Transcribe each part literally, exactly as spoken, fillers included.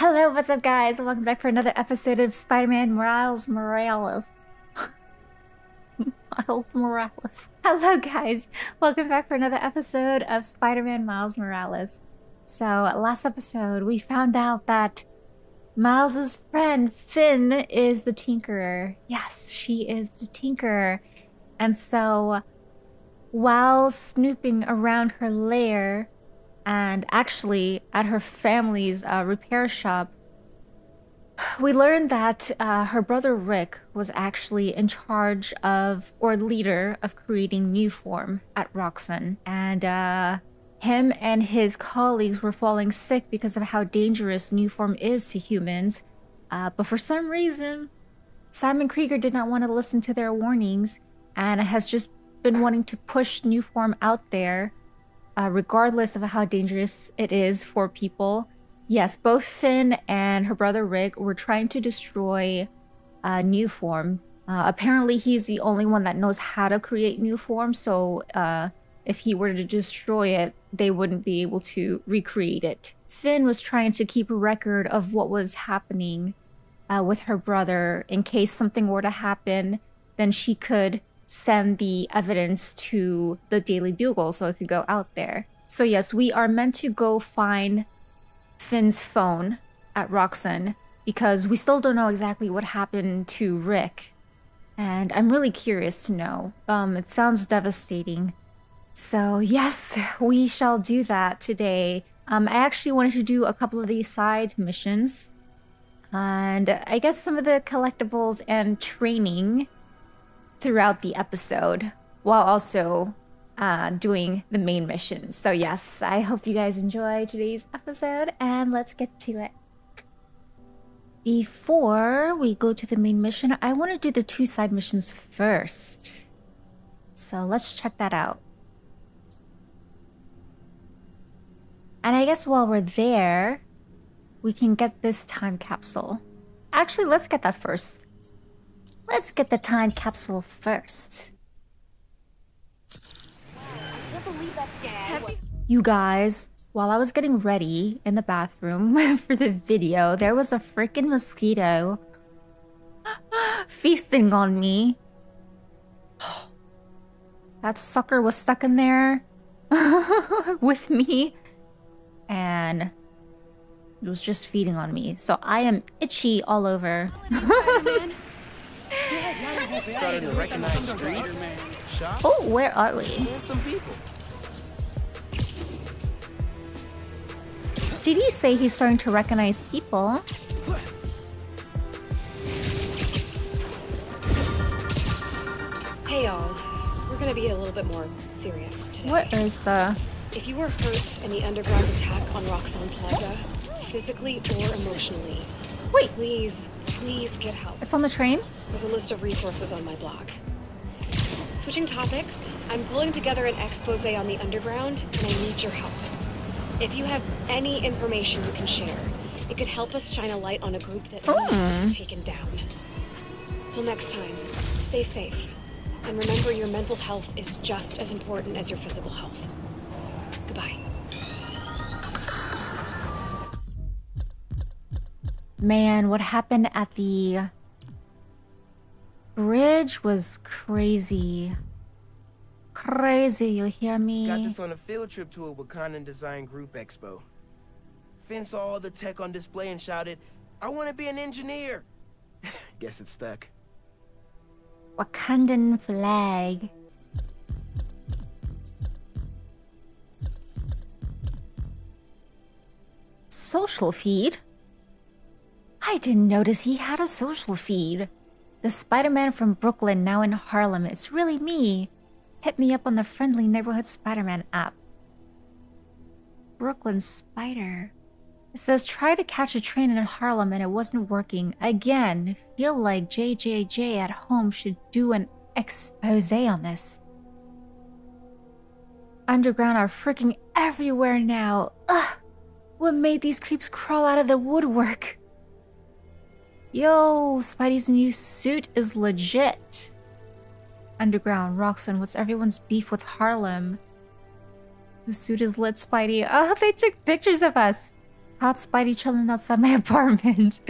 Hello, what's up guys? Welcome back for another episode of Spider-Man Miles Morales. Miles Morales. Hello guys, welcome back for another episode of Spider-Man Miles Morales. So last episode we found out that Miles's friend Phin is the Tinkerer. Yes, she is the Tinkerer. And so while snooping around her lair, and actually at her family's uh, repair shop, we learned that uh, her brother Rick was actually in charge of, or leader of, creating NuForm at Roxanne. And uh, him and his colleagues were falling sick because of how dangerous NuForm is to humans. Uh, but for some reason, Simon Krieger did not want to listen to their warnings and has just been wanting to push NuForm out there. Uh, regardless of how dangerous it is for people. Yes, both Phin and her brother Rick were trying to destroy uh, NuForm. Uh, apparently, he's the only one that knows how to create NuForm, so uh, if he were to destroy it, they wouldn't be able to recreate it. Phin was trying to keep a record of what was happening uh, with her brother. In case something were to happen, then she could send the evidence to the Daily Bugle so it could go out there. So yes, we are meant to go find Finn's phone at Roxanne because we still don't know exactly what happened to Rick. And I'm really curious to know. Um, it sounds devastating. So yes, we shall do that today. Um, I actually wanted to do a couple of these side missions. And I guess some of the collectibles and training throughout the episode while also uh, doing the main mission. So yes, I hope you guys enjoy today's episode and let's get to it. Before we go to the main mission, I want to do the two side missions first. So let's check that out. And I guess while we're there, we can get this time capsule. Actually, let's get that first. Let's get the time capsule first. You guys, while I was getting ready in the bathroom for the video, there was a freaking mosquito feasting on me. That sucker was stuck in there with me and it was just feeding on me. So I am itchy all over. Oh, where are we? Did he say he's starting to recognize people? Hey all, we're gonna be a little bit more serious today. What is the... If you were hurt in the underground attack on Roxanne Plaza, physically or emotionally, wait, please, please get help. It's on the train? There's a list of resources on my blog. Switching topics, I'm pulling together an expose on the underground and I need your help. If you have any information you can share, it could help us shine a light on a group that mm. is taken down. Till next time, stay safe. And remember, your mental health is just as important as your physical health. Goodbye. Man, what happened at the bridge was crazy. Crazy, you hear me? Got this on a field trip to a Wakandan design group expo. Phin saw all the tech on display and shouted, "I want to be an engineer." Guess it stuck. Wakandan flag. Social feed? I didn't notice he had a social feed. The Spider-Man from Brooklyn, now in Harlem. It's really me. Hit me up on the friendly neighborhood Spider-Man app. Brooklyn Spider. It says, try to catch a train in Harlem and it wasn't working. Again, feel like J J J at home should do an expose on this. Underground are freaking everywhere now. Ugh! What made these creeps crawl out of the woodwork? Yo, Spidey's new suit is legit. Underground, Roxanne, what's everyone's beef with Harlem? The suit is lit, Spidey. Oh, they took pictures of us. Hot Spidey chilling outside my apartment.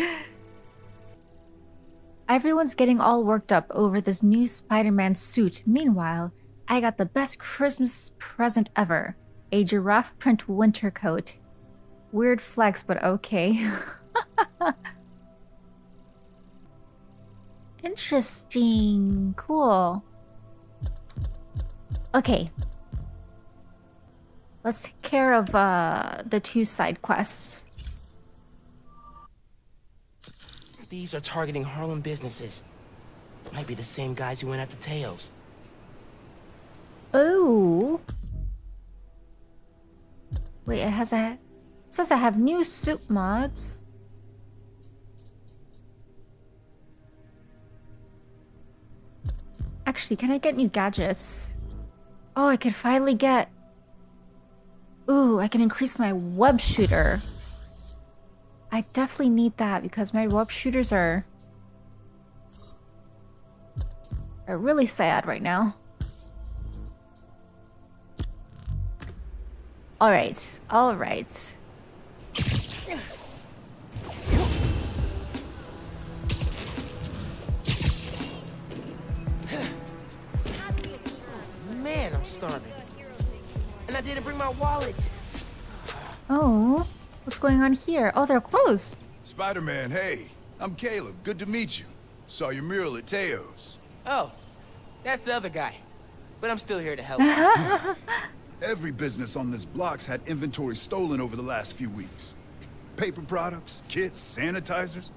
Everyone's getting all worked up over this new Spider-Man suit. Meanwhile, I got the best Christmas present ever. A giraffe print winter coat. Weird flex, but okay. Interesting. Cool. Okay. Let's take care of uh, the two side quests. Thieves are targeting Harlem businesses. Might be the same guys who went after Teo's. Oh. Wait, it has a... It says I have new suit mods. Actually, can I get new gadgets? Oh, I could finally get... Ooh, I can increase my web shooter. I definitely need that because my web shooters are... are really sad right now. Alright, alright. Man, I'm starving. And I didn't bring my wallet. Oh, what's going on here? Oh, they're closed. Spider-Man, hey. I'm Caleb. Good to meet you. Saw your mural at Teo's. Oh, that's the other guy. But I'm still here to help. Every business on this block's had inventory stolen over the last few weeks. Paper products, kits, sanitizers.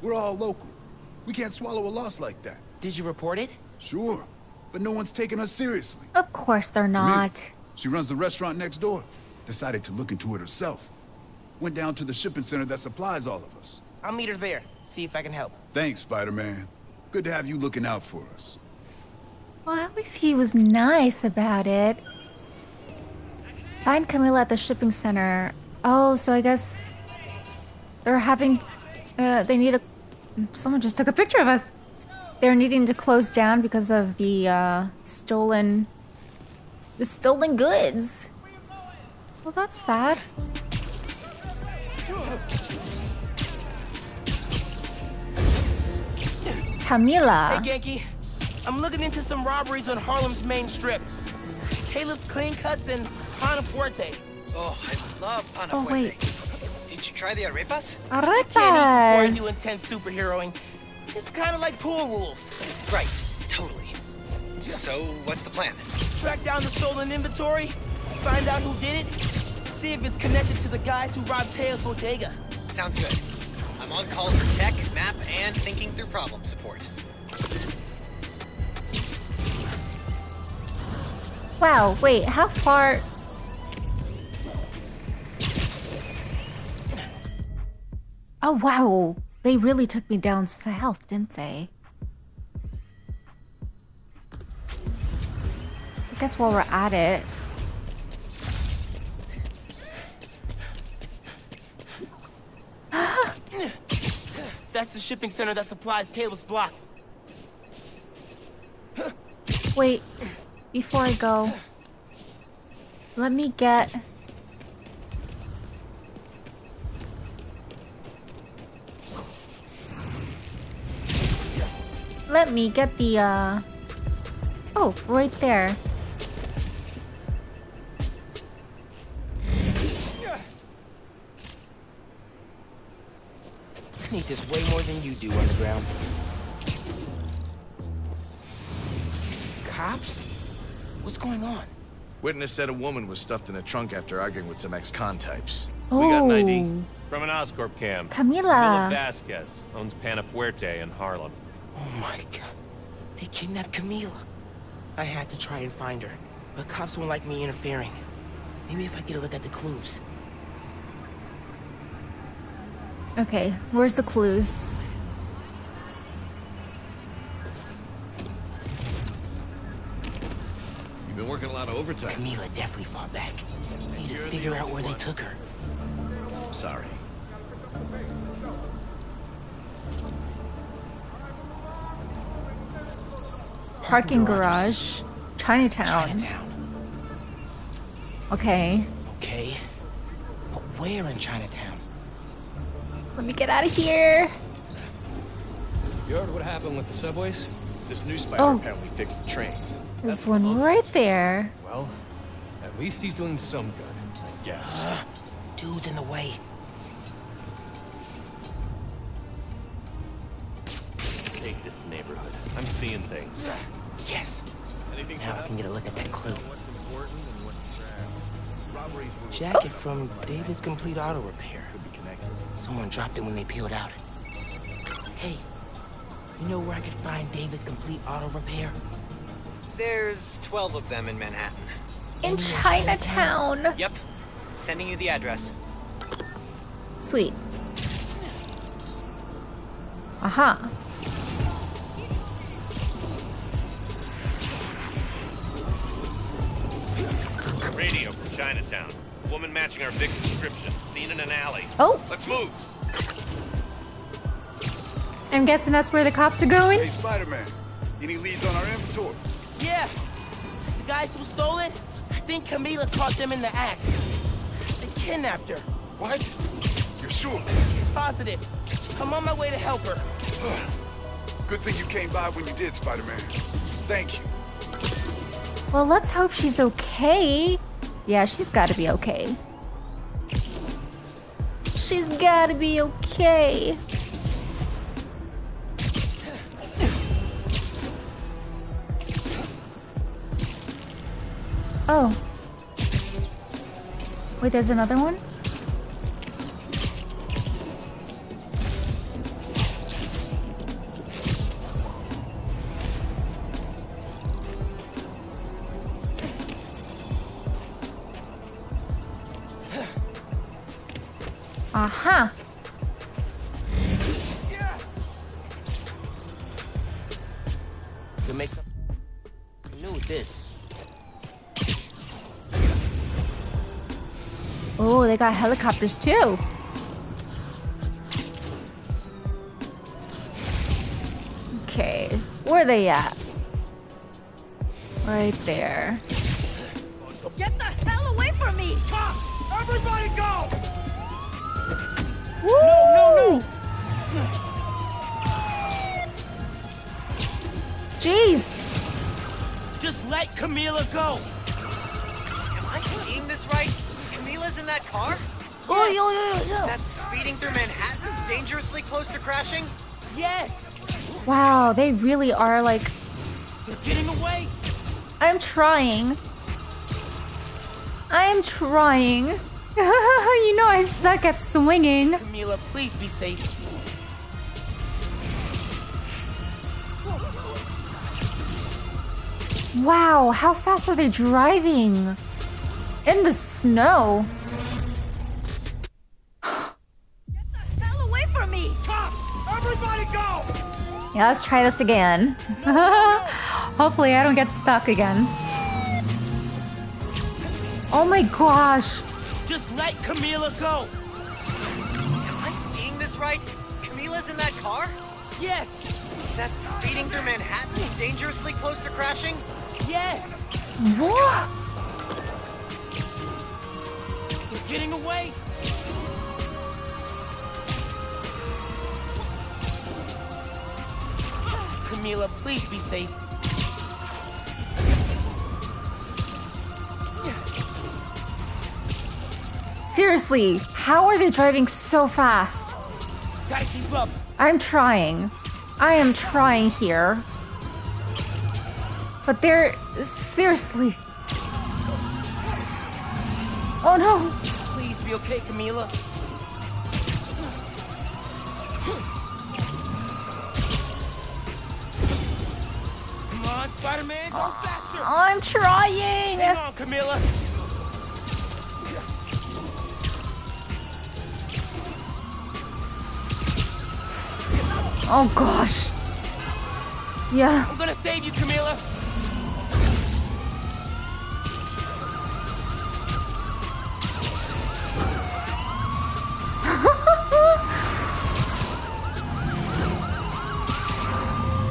We're all local. We can't swallow a loss like that. Did you report it? Sure, but no one's taking us seriously. Of course they're not. Camila, she runs the restaurant next door. Decided to look into it herself. Went down to the shipping center that supplies all of us. I'll meet her there. See if I can help. Thanks, Spider-Man. Good to have you looking out for us. Well, at least he was nice about it. Find Camila at the shipping center. Oh, so I guess they're having, uh, they need a, someone just took a picture of us. They're needing to close down because of the uh, stolen, the stolen goods. Well, that's sad. Camila. Hey, Genki. I'm looking into some robberies on Harlem's main strip. Caleb's clean cuts and Panaforte. Oh, I love Panaforte. Oh, wait. Did you try the arepas? Arepas! I can't eat more new intense superheroing. It's kind of like pool rules. Right, totally. So, what's the plan? Track down the stolen inventory, find out who did it, see if it's connected to the guys who robbed Teo's bodega. Sounds good. I'm on call for tech, map, and thinking through problem support. Wow, wait, how far? Oh, wow. They really took me down south, didn't they? I guess while we're at it. That's the shipping center that supplies Caleb's block. Wait. Before I go, let me get... Let me get the, uh... Oh, right there. I need this way more than you do underground. Cops? What's going on? Witness said a woman was stuffed in a trunk after arguing with some ex-con types. Oh. We got an I D. From an Oscorp cam. Camila. Camila Vasquez owns Panaforte in Harlem. Oh my god. They kidnapped Camila. I had to try and find her, but cops won't like me interfering. Maybe if I get a look at the clues. Okay, where's the clues? Been working a lot of overtime. Camila definitely fought back. We need to figure out where they took her. Sorry. Parking garage, Chinatown. Chinatown. Okay. Okay. But where in Chinatown? Let me get out of here. You heard what happened with the subways? This new spider oh. apparently fixed the trains. There's That's one right there. Well, at least he's doing some good, I guess. Uh, dude's in the way. Take this neighborhood. I'm seeing things. Yes. Anything now I can get a look at that clue. Jacket oh. from David's Complete Auto Repair. Someone dropped it when they peeled out. Hey, you know where I could find David's Complete Auto Repair? There's twelve of them in Manhattan. In Chinatown. Yep. Sending you the address. Sweet. Aha. Uh-huh. Radio from Chinatown. A woman matching our victim's description. Seen in an alley. Oh. Let's move. I'm guessing that's where the cops are going. Hey, Spider-Man. Any leads on our inventory? Yeah. The guys who stole it? I think Camila caught them in the act. They kidnapped her. What? You're sure? Positive. I'm on my way to help her. Good thing you came by when you did, Spider-Man. Thank you. Well, let's hope she's okay. Yeah, she's gotta be okay. She's gotta be okay. Oh. Wait, there's another one? Aha. It makes new with this. Oh, they got helicopters too. Okay, where are they at? Right there. Get the hell away from me! Cops! Everybody go! Woo! No, no, no! Jeez! Just let Camila go! Am I seeing this right? Camila's in that car? Oh, yo, yo, yo! That's speeding through Manhattan? Dangerously close to crashing? Yes! Wow, they really are like... They're getting away! I'm trying. I am trying. You know I suck at swinging. Camila, please be safe. Wow, how fast are they driving? In the snow. Get the hell away from me! Cops! Everybody go! Yeah, let's try this again. Hopefully I don't get stuck again. Oh my gosh. Just let Camila go! Am I seeing this right? Camila's in that car? Yes! That's speeding through Manhattan, dangerously close to crashing? Yes! What? They're getting away! Camila, please be safe. Seriously, how are they driving so fast? Gotta keep up. I'm trying. I am trying here. But they're... seriously. Oh no. Please be okay, Camila. Come on, Spider-Man, go faster. I'm trying. Come on, Camila. Oh gosh. Yeah. I'm gonna save you, Camila.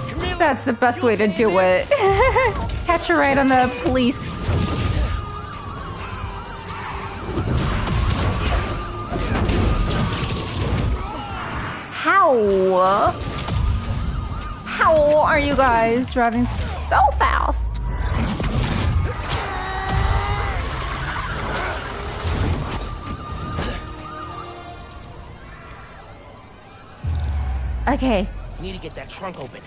Camila, that's the best way to do it. Catch her right on the police. How? How are you guys driving so fast? Okay. We need to get that trunk open.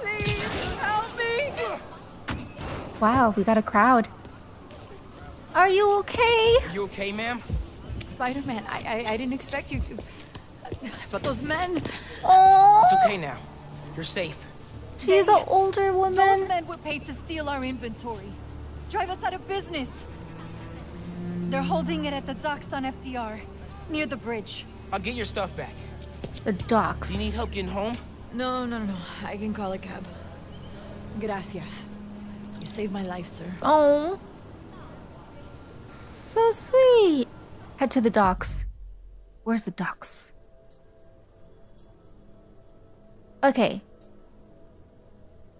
Please help me. Wow, we got a crowd. Are you okay? You okay, ma'am? Spider-Man, I, I I didn't expect you to. But those men. Oh. It's okay now. You're safe. She's an older woman. Those men were paid to steal our inventory, drive us out of business. They're holding it at the docks on F D R, near the bridge. I'll get your stuff back. The docks. Do you need help getting home? No, no, no. I can call a cab. Gracias. You saved my life, sir. Oh. So sweet. Head to the docks. Where's the docks? Okay.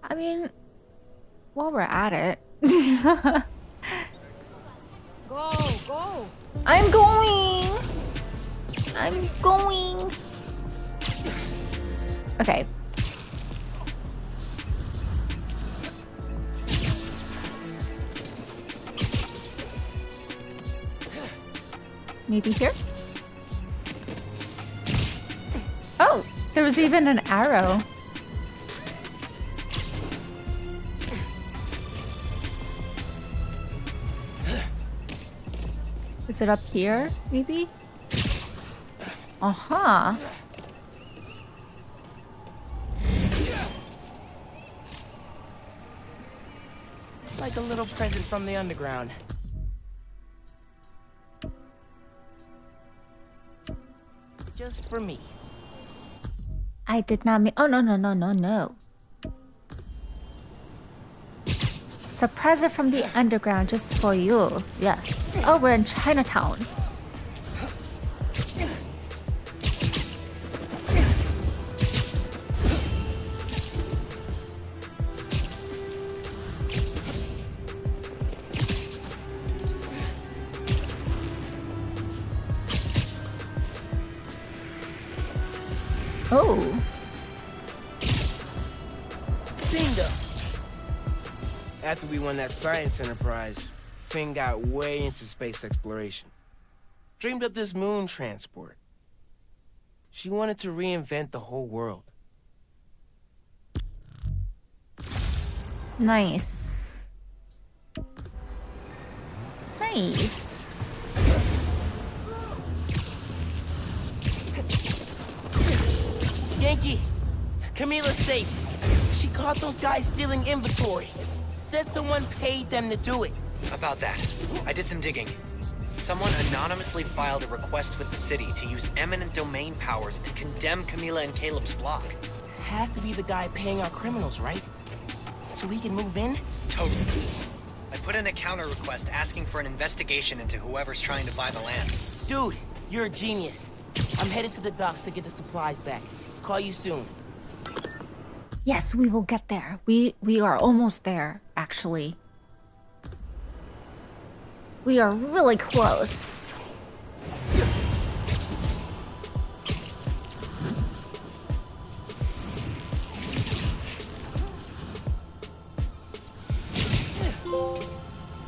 I mean, while we're at it. Go, go. I'm going. I'm going. Okay. Maybe here? Oh, there was even an arrow. Is it up here, maybe? Uh-huh. Like a little present from the underground. Just for me. I did not mean. Oh, no, no, no, no, no. It's a present from the underground just for you. Yes. Oh, we're in Chinatown. Oh. Bingo. After we won that science enterprise, Phin got way into space exploration. Dreamed up this moon transport. She wanted to reinvent the whole world. Nice. Nice. Genki, Camila's safe. She caught those guys stealing inventory. Said someone paid them to do it. About that, I did some digging. Someone anonymously filed a request with the city to use eminent domain powers and condemn Camila and Caleb's block. Has to be the guy paying our criminals, right? So we can move in? Totally. I put in a counter request asking for an investigation into whoever's trying to buy the land. Dude, you're a genius. I'm headed to the docks to get the supplies back. Call you soon. Yes, we will get there. We we are almost there, actually. We are really close.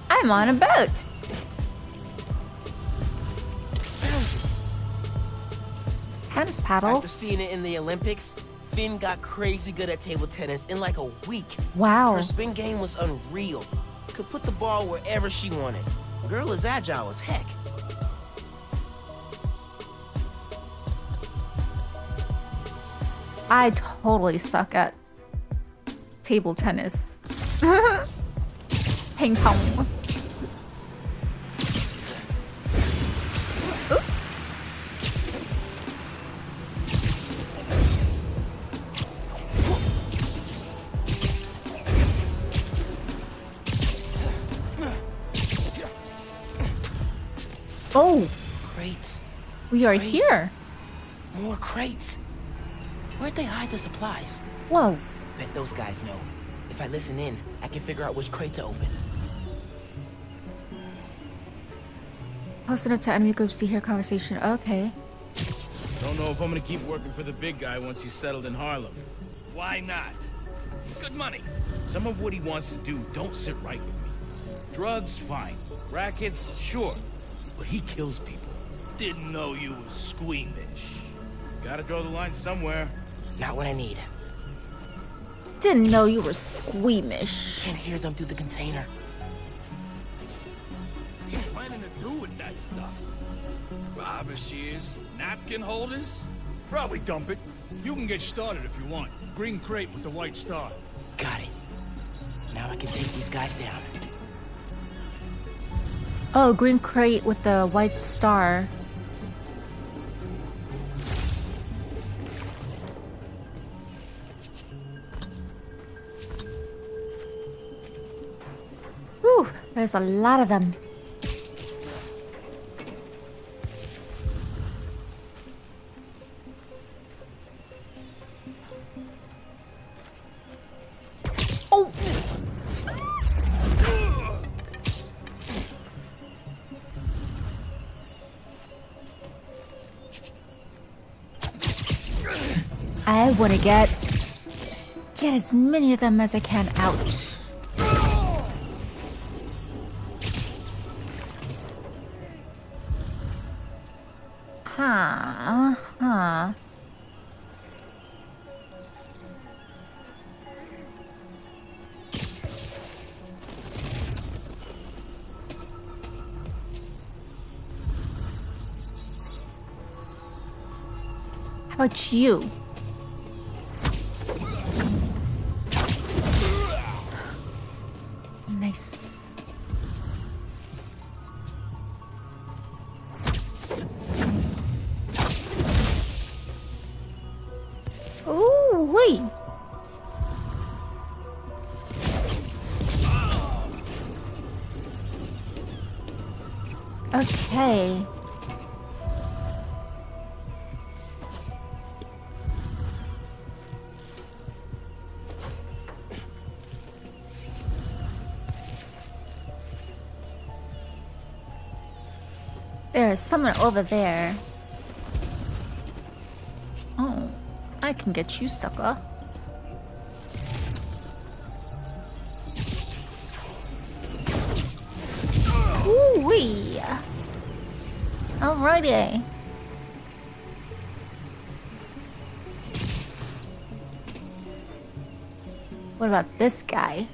I'm on a boat. Tennis paddles. After seeing it in the Olympics, Phin got crazy good at table tennis in like a week. Wow. Her spin game was unreal. Could put the ball wherever she wanted. Girl is agile as heck. I totally suck at table tennis. Ping pong. Oh, crates. We are crates. Here. More crates. Where'd they hide the supplies? Whoa. Bet those guys know. If I listen in, I can figure out which crate to open. Close enough to enemy groups to hear conversation. Okay. Don't know if I'm gonna keep working for the big guy once he's settled in Harlem. Why not? It's good money. Some of what he wants to do don't sit right with me. Drugs, fine. Rackets, sure. But he kills people. Didn't know you was squeamish. Gotta draw the line somewhere. Not what I need. Didn't know you were squeamish. Can't hear them through the container. He's planning to do with that stuff. Robber shears, napkin holders? Probably dump it. You can get started if you want. Green crate with the white star. Got it. Now I can take these guys down. Oh, green crate with the white star. Whew, there's a lot of them. I want to get get as many of them as I can out. Huh? Huh? How about you? Okay. There's someone over there. Oh, I can get you, sucker. Ooh-wee. Alrighty. What about this guy?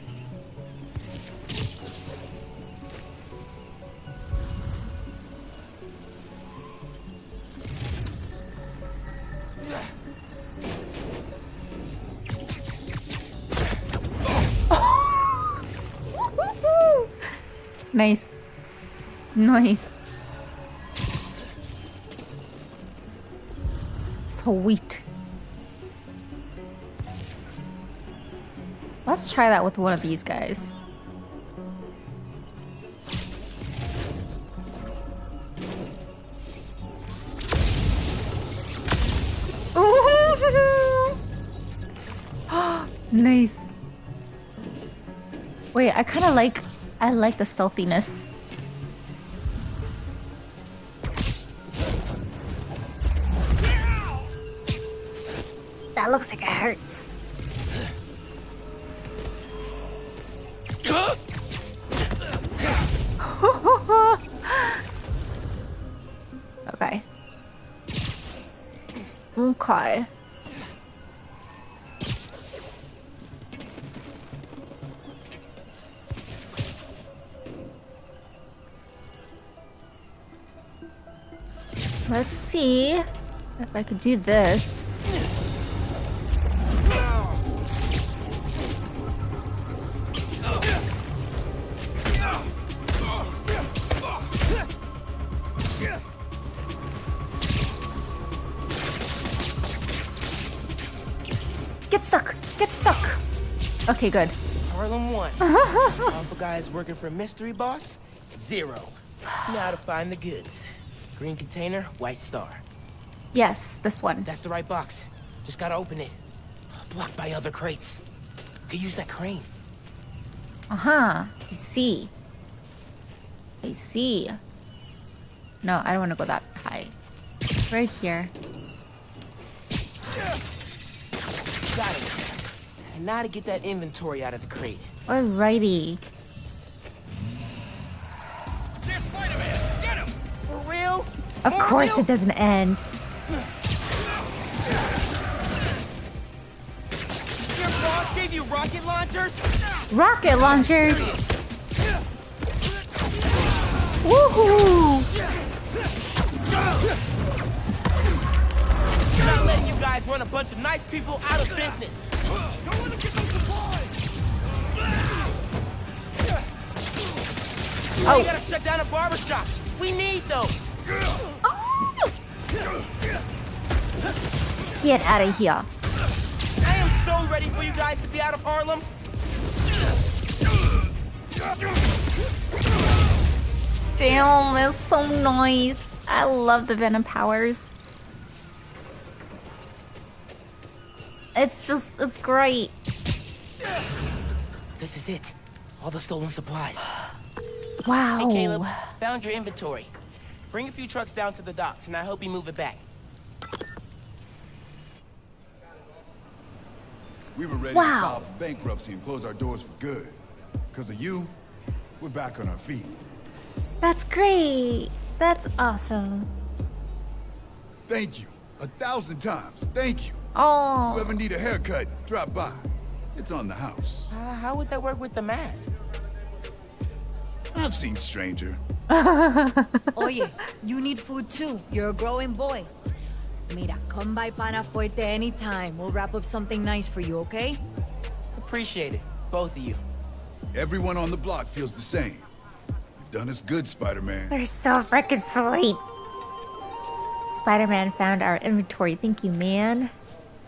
Nice. Nice. Sweet. Let's try that with one of these guys. Nice. Wait, I kind of like I like the stealthiness. That looks like it hurts. Okay. Okay. Let's see if I could do this. Okay, good. Harlem one. Awful guys working for a mystery boss, zero. Now to find the goods. Green container, white star. Yes, this one. That's the right box. Just gotta open it. Blocked by other crates. Could use that crane. Uh-huh. I see. I see. No, I don't want to go that high. Right here. Got it. And now to get that inventory out of the crate. Alrighty. There's Spider-Man! Get him! For real? Of For course real? It doesn't end. Your boss gave you rocket launchers? Rocket launchers? Woohoo! I'm not letting you guys run a bunch of nice people out of business. Don't want to get those supplies. Oh. We gotta shut down a barbershop. We need those. Oh. Get out of here. I am so ready for you guys to be out of Harlem. Damn, that's so nice. I love the Venom powers. It's just, it's great. This is it. All the stolen supplies. Wow. Hey, Caleb. Found your inventory. Bring a few trucks down to the docks, and I hope you move it back. We were ready wow. to file for bankruptcy and close our doors for good. Because of you, we're back on our feet. That's great. That's awesome. Thank you. A thousand times. Thank you. Oh. If you ever need a haircut, drop by. It's on the house. Uh, how would that work with the mask? I've seen stranger. Oye, you need food too. You're a growing boy. Mira, come by Panaforte anytime. We'll wrap up something nice for you, okay? Appreciate it, both of you. Everyone on the block feels the same. You've done us good, Spider-Man. They're so freaking sweet. Spider-Man found our inventory. Thank you, man.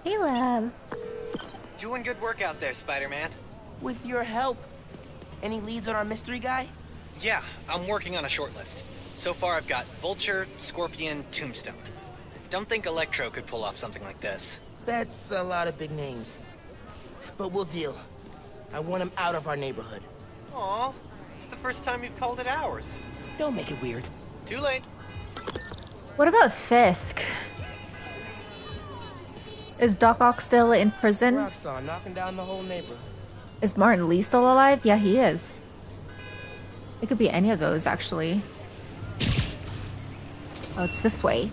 Caleb. Doing good work out there, Spider-Man. With your help. Any leads on our mystery guy? Yeah, I'm working on a short list. So far I've got Vulture, Scorpion, Tombstone. Don't think Electro could pull off something like this. That's a lot of big names. But we'll deal. I want him out of our neighborhood. Aw, it's the first time you've called it ours. Don't make it weird. Too late. What about Fisk? Is Doc Ock still in prison? Roxanne, knocking down the whole neighborhood. Is Martin Li still alive? Yeah, he is. It could be any of those, actually. Oh, it's this way.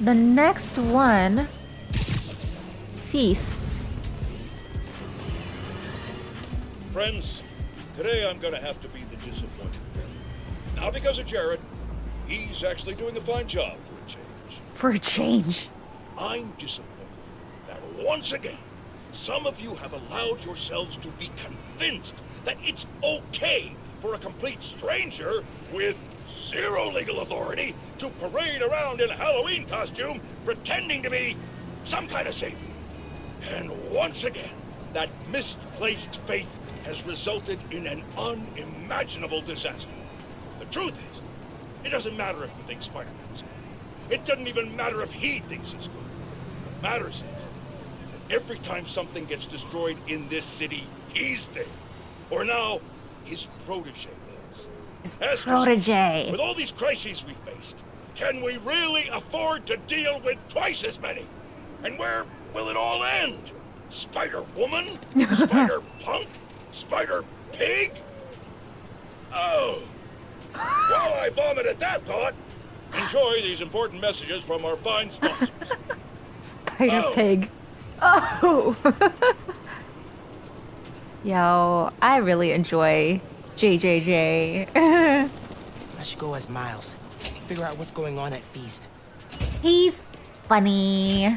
The next one... Feast. Friends, today I'm gonna have to be the disappointed one. Not because of Jared. He's actually doing a fine job for a change. For a change. I'm disappointed that once again, some of you have allowed yourselves to be convinced that it's okay for a complete stranger with zero legal authority to parade around in a Halloween costume pretending to be some kind of savior. And once again, that misplaced faith has resulted in an unimaginable disaster. The truth is, it doesn't matter if you think Spider-Man's good. It doesn't even matter if he thinks it's good. What matters is, every time something gets destroyed in this city, he's there. Or now, his protege is. His As protege. With all these crises we've faced, can we really afford to deal with twice as many? And where will it all end? Spider-Woman? Spider-Punk? Spider-Pig? Oh. While I vomit at that thought, enjoy these important messages from our fine sponsors. Spider-Pig. Oh. Oh! Yo, I really enjoy J J J. I should go as Miles. Figure out what's going on at Feast. He's funny.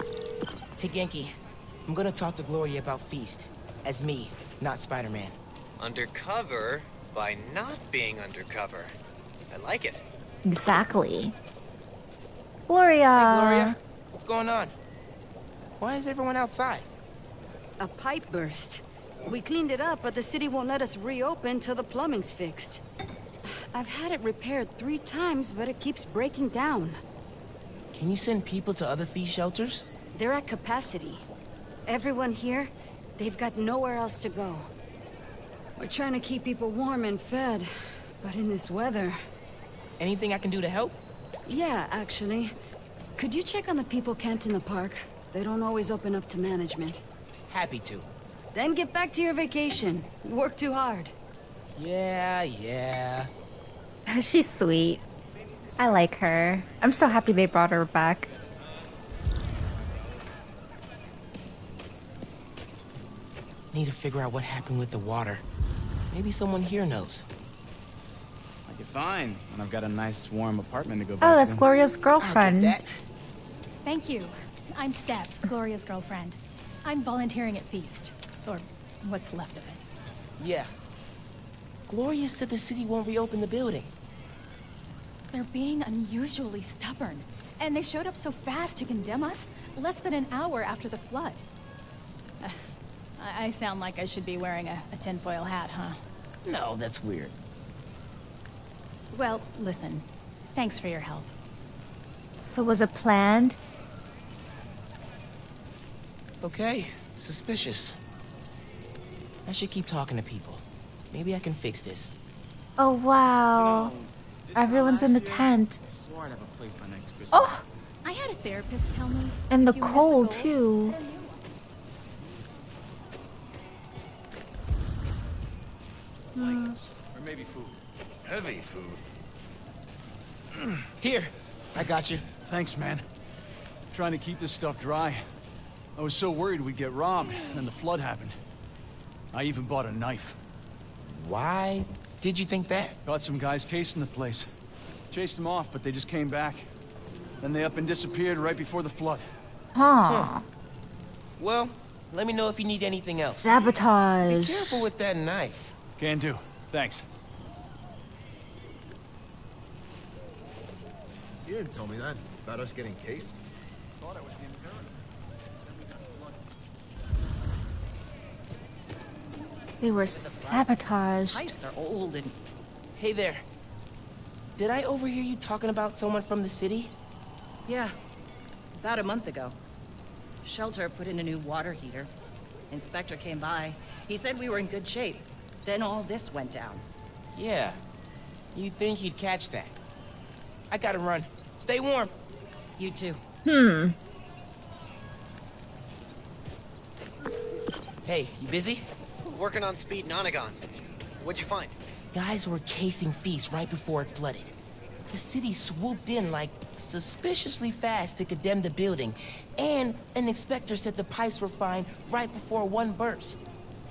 Hey, Genki. I'm gonna talk to Gloria about Feast. As me, not Spider-Man. Undercover by not being undercover. I like it. Exactly. Gloria! Hey, Gloria, what's going on? Why is everyone outside? A pipe burst. We cleaned it up, but the city won't let us reopen till the plumbing's fixed. I've had it repaired three times, but it keeps breaking down. Can you send people to other fee shelters? They're at capacity. Everyone here, they've got nowhere else to go. We're trying to keep people warm and fed, but in this weather... Anything I can do to help? Yeah, actually. Could you check on the people camped in the park? They don't always open up to management. Happy to. Then get back to your vacation. You work too hard. Yeah, yeah. She's sweet. I like her. I'm so happy they brought her back. Need to figure out what happened with the water. Maybe someone here knows. Like, you're fine. And I've got a nice warm apartment to go back to. Oh, that's Gloria's girlfriend. That. Thank you. I'm Steph, Gloria's girlfriend. I'm volunteering at Feast. Or what's left of it. Yeah. Gloria said the city won't reopen the building. They're being unusually stubborn. And they showed up so fast to condemn us, less than an hour after the flood. Uh, I sound like I should be wearing a, a tinfoil hat, huh? No, that's weird. Well, listen. Thanks for your help. So was it planned? Okay. Suspicious. I should keep talking to people. Maybe I can fix this. Oh, wow. You know, everyone's in the year, tent. I swore I'd have a place by next Christmas. Oh! I had a therapist tell me. And the cold, the too. Mm. Or maybe food. Heavy food. Here. I got you. Thanks, man. I'm trying to keep this stuff dry. I was so worried we'd get robbed, and then the flood happened. I even bought a knife. Why did you think that? Got some guys casing the place. Chased them off, but they just came back. Then they up and disappeared right before the flood. Huh. Well, let me know if you need anything else. Sabotage. Be careful with that knife. Can do. Thanks. You didn't tell me that, about us getting cased. Thought I was being paranoid. They were sabotaged. Pipes are old and... Hey there. Did I overhear you talking about someone from the city? Yeah. About a month ago. Shelter put in a new water heater. Inspector came by. He said we were in good shape. Then all this went down. Yeah. You'd think he'd catch that. I gotta run. Stay warm. You too. Hmm. Hey, you busy? Working on speed in Onagon. What'd you find? Guys were casing Feast right before it flooded. The city swooped in like suspiciously fast to condemn the building, and an inspector said the pipes were fine right before one burst.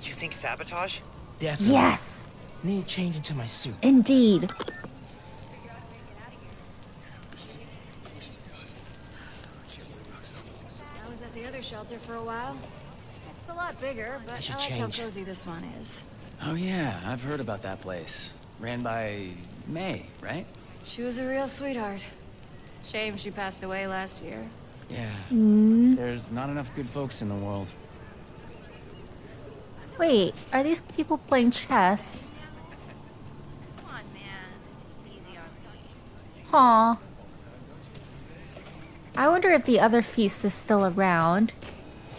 You think sabotage? Definitely. Yes. Need to change into my suit. Indeed. I was at the other shelter for a while. It's a lot bigger, but I, I like change. How cozy this one is. Oh yeah, I've heard about that place. Ran by May, right? She was a real sweetheart. Shame she passed away last year. Yeah. Mm. There's not enough good folks in the world. Wait, are these people playing chess? Come on, man. Easy on. Aw. I wonder if the other Feast is still around.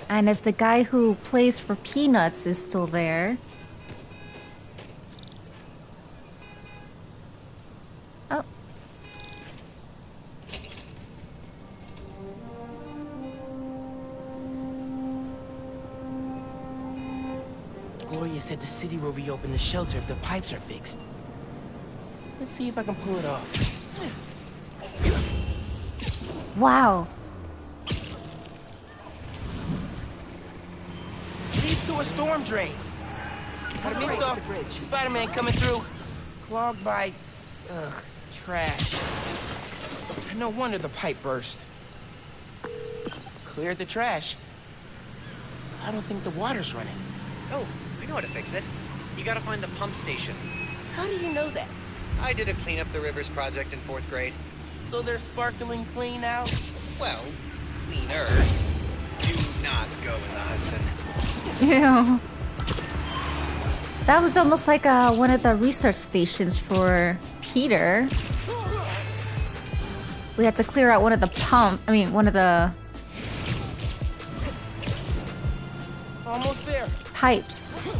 And if the guy who plays for peanuts is still there. Oh. Gloria said the city will reopen the shelter if the pipes are fixed. Let's see if I can pull it off. Wow. A storm drain. Out of me, so Spider-Man coming through, clogged by ugh, trash. No wonder the pipe burst. Cleared the trash. I don't think the water's running. Oh, we know how to fix it. You gotta find the pump station. How do you know that? I did a clean up the rivers project in fourth grade. So they're sparkling clean out? Well, cleaner. Do not go in the Hudson. Ew. That was almost like uh, one of the research stations for Peter. We had to clear out one of the pump. I mean, one of the almost there pipes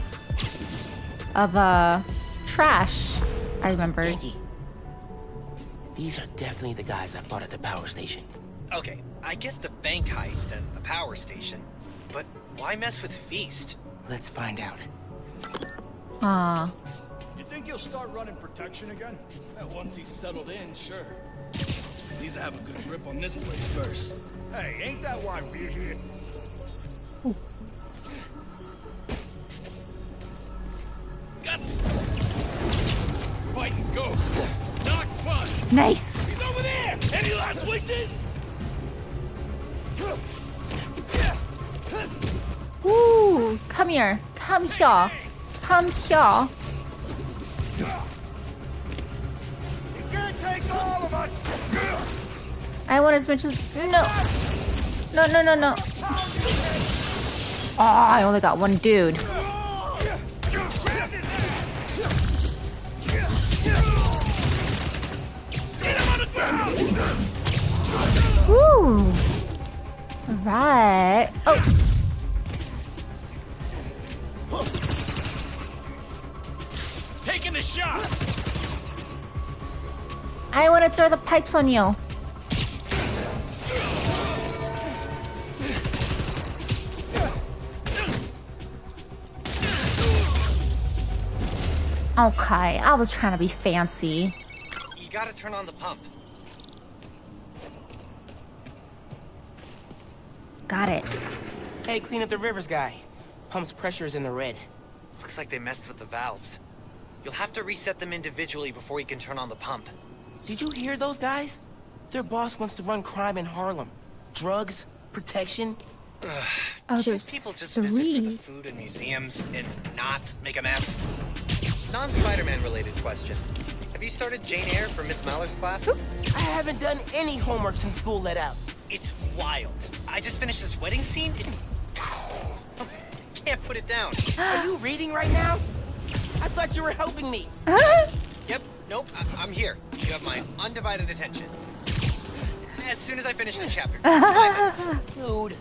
of uh, trash. I remember. Genki. These are definitely the guys I fought at the power station. Okay, I get the bank heist and the power station, but why mess with Feast? Let's find out. Ah. You think he'll start running protection again? Well, once he's settled in, sure. At least I have a good grip on this place first. Hey, ain't that why we're here? Ooh. Guts! Fight and go! Doc fun! Nice! He's over there! Any last wishes? Ooh, come here. Come here. Come here. You can't take all of us. I want as much as... No. No, no, no, no. Oh, I only got one dude. Woo. All right. Oh. Taking a shot. I want to throw the pipes on you. Okay, I was trying to be fancy. You gotta turn on the pump. Got it. Hey, clean up the rivers, guy. Pump's pressure is in the red. Looks like they messed with the valves. You'll have to reset them individually before you can turn on the pump. Did you hear those guys? Their boss wants to run crime in Harlem. Drugs, protection. Ugh. Oh, there's people just three. Visit for the food and museums and not make a mess. Non-Spider-Man related question. Have you started Jane Eyre for Miss Maller's class? I haven't done any homework since school let out. It's wild. I just finished this wedding scene and can't put it down. Are you reading right now? I thought you were helping me. Yep. Nope. I I'm here. You have my undivided attention. As soon as I finish this chapter. Dude.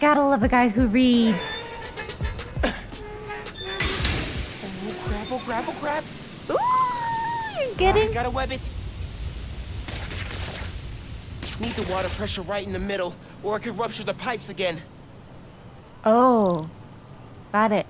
Gotta love a guy who reads. Oh, grab, oh, grab, oh, grab. Ooh, you're getting. I gotta web it. Need the water pressure right in the middle, or I could rupture the pipes again. Oh. Got it.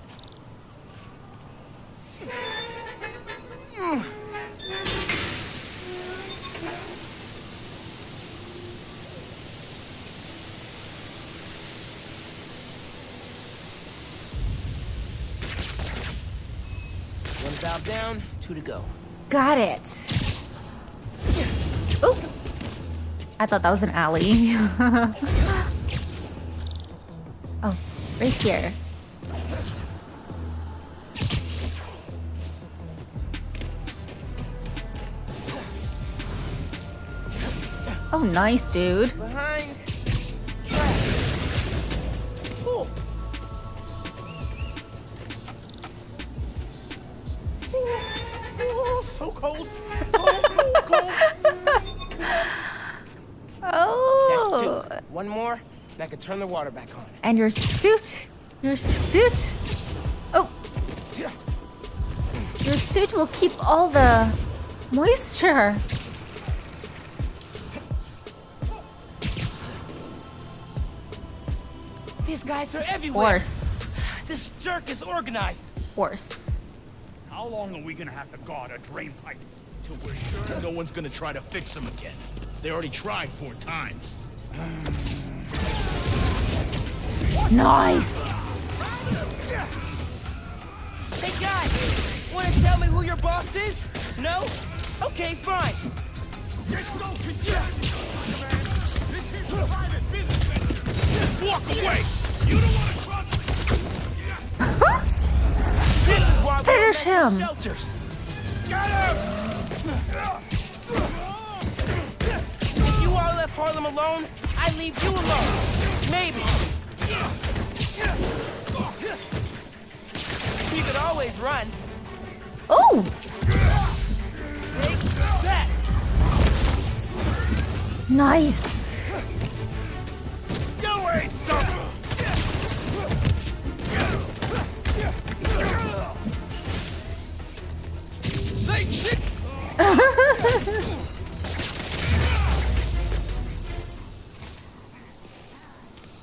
One valve down, two to go. Got it. Oh, I thought that was an alley. Oh, right here. Oh, nice, dude. Behind. Cool. Oh, so cold. Oh, so cold. Oh. That's two. One more, and I can turn the water back on. And your suit. Your suit. Oh. Your suit will keep all the moisture. These guys are everywhere. Worse. This jerk is organized. Worse. How long are we gonna have to guard a drain pipe till we're sure no one's gonna try to fix them again? They already tried four times. Nice. Hey guys, wanna tell me who your boss is? No? Okay, fine. This no This is private business. Walk away! You don't want to cross This is why finish him! Shelters. Get him! If you all left Harlem alone, I leave you alone. Maybe. You could always run. Oh! Take that! Nice!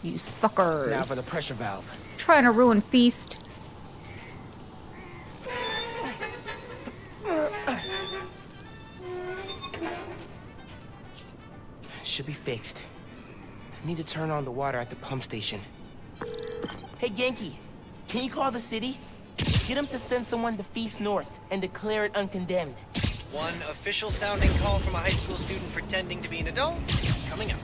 You suckers. Now for the pressure valve. Trying to ruin Feast. Should be fixed. I need to turn on the water at the pump station. Hey, Genki, can you call the city? Get them to send someone to Feast North and declare it uncondemned. One official sounding call from a high school student pretending to be an adult coming up.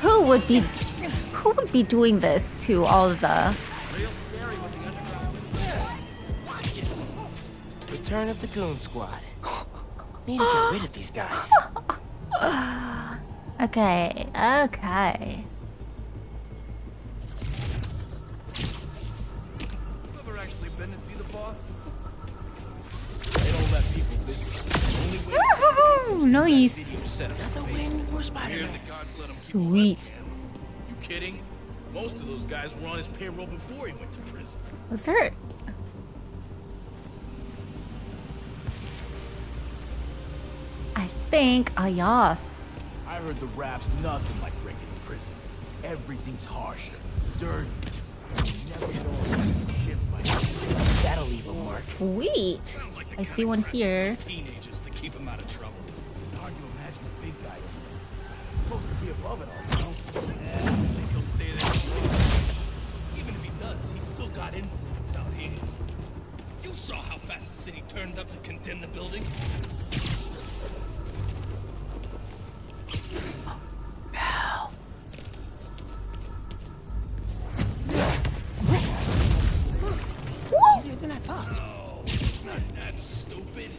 Who would be who would be doing this to all of the Return of the Goon Squad. Need to get rid of these guys. Okay, okay. Woohoo! Nice. Sweet. You kidding? Most of those guys were on his payroll before he went to prison. Let's hurt. I think Ayas. I heard the rap's nothing like Rick in prison. Everything's harsher, dirty. Never know That'll leave a mark. Sweet. Like I see one here. Teenagers to keep him out of trouble. It's hard to imagine a big guy. He's supposed to be above it all. Yeah, I think he'll stay there. Even if he does, he's still got influence out here. You saw how fast the city turned up to condemn the building. No. Easier than I thought. Oh, that's stupid.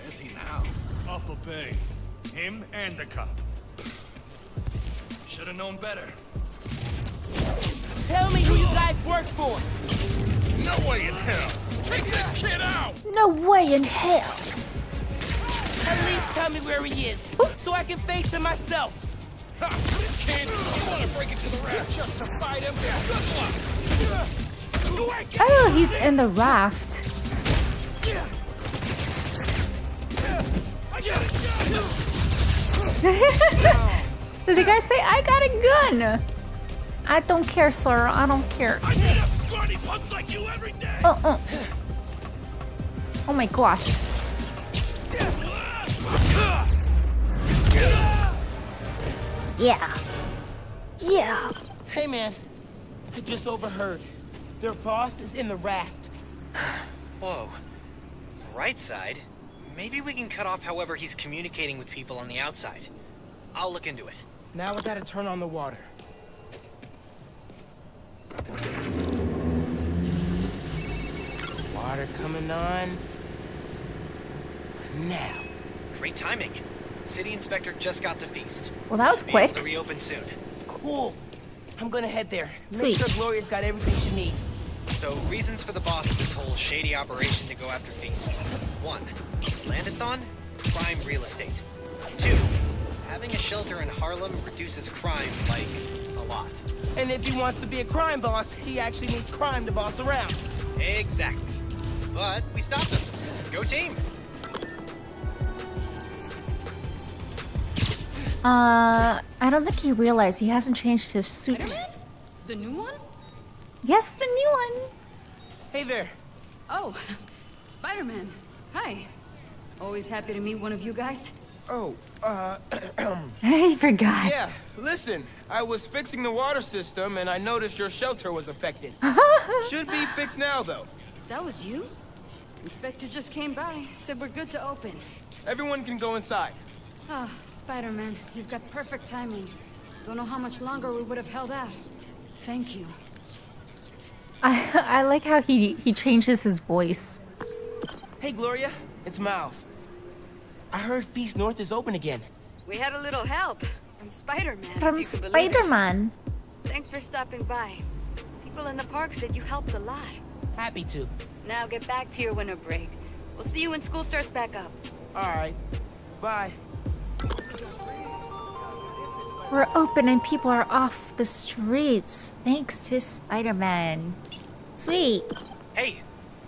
Where's he now? Upper Bay. Him and the cop. Should have known better. Tell me who you guys work for. No way in hell. Take this kid out. No way in hell. At least tell me where he is, so I can face him myself. Ha! Kid, you want to break into the raft just to fight him? Good luck. Oh, he's in the raft. Did the guy say, I got a gun? I don't care, sir. I don't care. I need a bloody punch like you every day. Oh, oh. Oh my gosh. Yeah. Yeah. Hey, man. I just overheard. Their boss is in the raft. Whoa. Right side? Maybe we can cut off however he's communicating with people on the outside. I'll look into it. Now we gotta turn on the water. Water coming on. Now. Great timing. City inspector just got to Feast. Well, that was quick. They'll reopen soon. Cool. I'm gonna head there. Sweet. Make sure Gloria's got everything she needs. So, reasons for the boss of this whole shady operation to go after Feast. One, land it's on, prime real estate. Two, having a shelter in Harlem reduces crime, like, a lot. And if he wants to be a crime boss, he actually needs crime to boss around. Exactly. But we stopped him. Go team! Uh, I don't think he realized he hasn't changed his suit. Spider-Man? The new one? Yes, the new one. Hey there. Oh, Spider-Man. Hi. Always happy to meet one of you guys. Oh, uh... I forgot. Yeah, listen. I was fixing the water system and I noticed your shelter was affected. Should be fixed now, though. That was you? Inspector just came by, said we're good to open. Everyone can go inside. Oh, Spider-Man, you've got perfect timing. Don't know how much longer we would have held out. Thank you. I I like how he he changes his voice. Hey, Gloria, it's Miles. I heard Feast North is open again. We had a little help from Spider-Man. From Spider-Man. Thanks for stopping by. People in the park said you helped a lot. Happy to. Now get back to your winter break. We'll see you when school starts back up. All right. Bye. We're open and people are off the streets, thanks to Spider-Man. Sweet. Hey,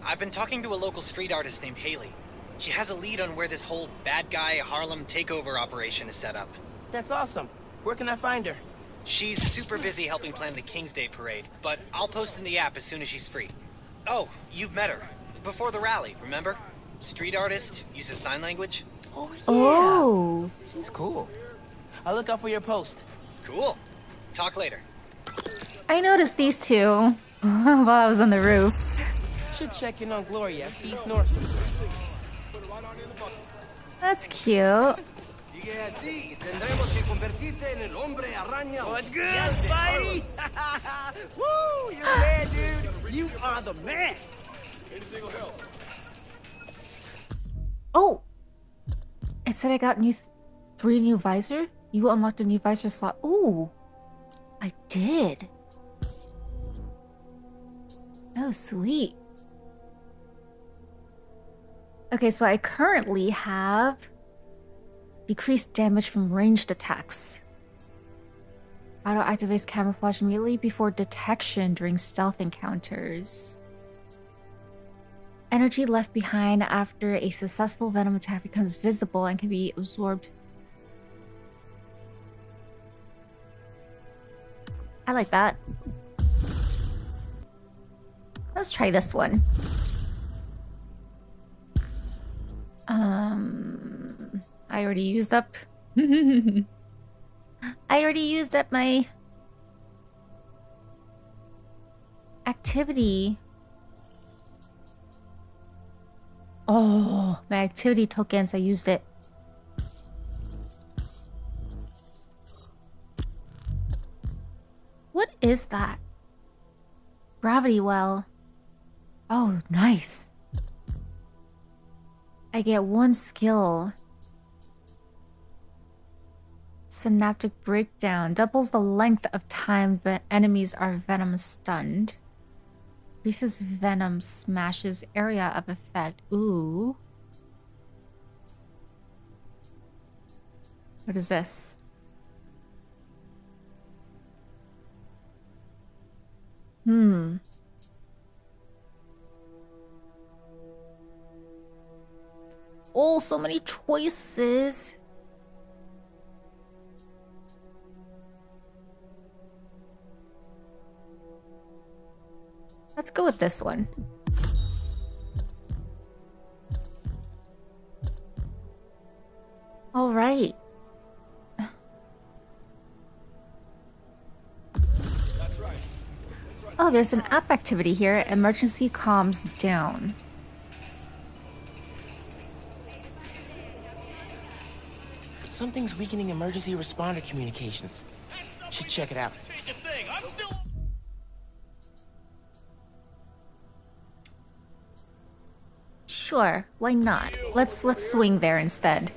I've been talking to a local street artist named Haley. She has a lead on where this whole bad guy Harlem takeover operation is set up. That's awesome. Where can I find her? She's super busy helping plan the King's Day Parade, but I'll post in the app as soon as she's free. Oh, you've met her. Before the rally, remember? Street artist, uses sign language. Oh, yeah. Oh. She's cool. I'll look out for your post. Cool. Talk later. I noticed these two while I was on the roof. Should check in on Gloria at Feast. That's cute. What's good, Spidey? Woo! You're mad, dude. You are the man. Anything will help. Oh! It said I got new th three new visor? You unlocked a new visor slot. Ooh! I did! Oh, sweet. Okay, so I currently have decreased damage from ranged attacks. Auto activates camouflage immediately before detection during stealth encounters. Energy left behind after a successful venom attack becomes visible and can be absorbed. I like that. Let's try this one. Um, I already used up. I already used up my activity. Oh, my activity tokens, I used it. What is that? Gravity well. Oh, nice. I get one skill. Synaptic breakdown. Doubles the length of time that enemies are venom stunned. Increases venom smashes area of effect. Ooh. What is this? Hmm. Oh, so many choices. Let's go with this one. All right. That's right. That's right. Oh, there's an app activity here. Emergency calms down. Something's weakening emergency responder communications. Should check it out. Sure, why not? Let's let's swing there instead.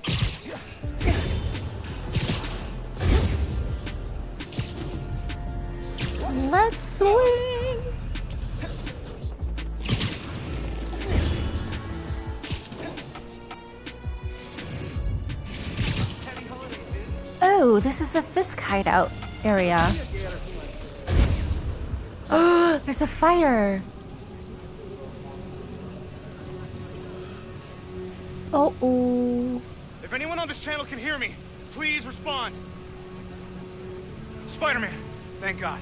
Let's swing. Oh, this is a fist hideout area. Oh, there's a fire. Uh-oh. If anyone on this channel can hear me, please respond. Spider-Man, thank God.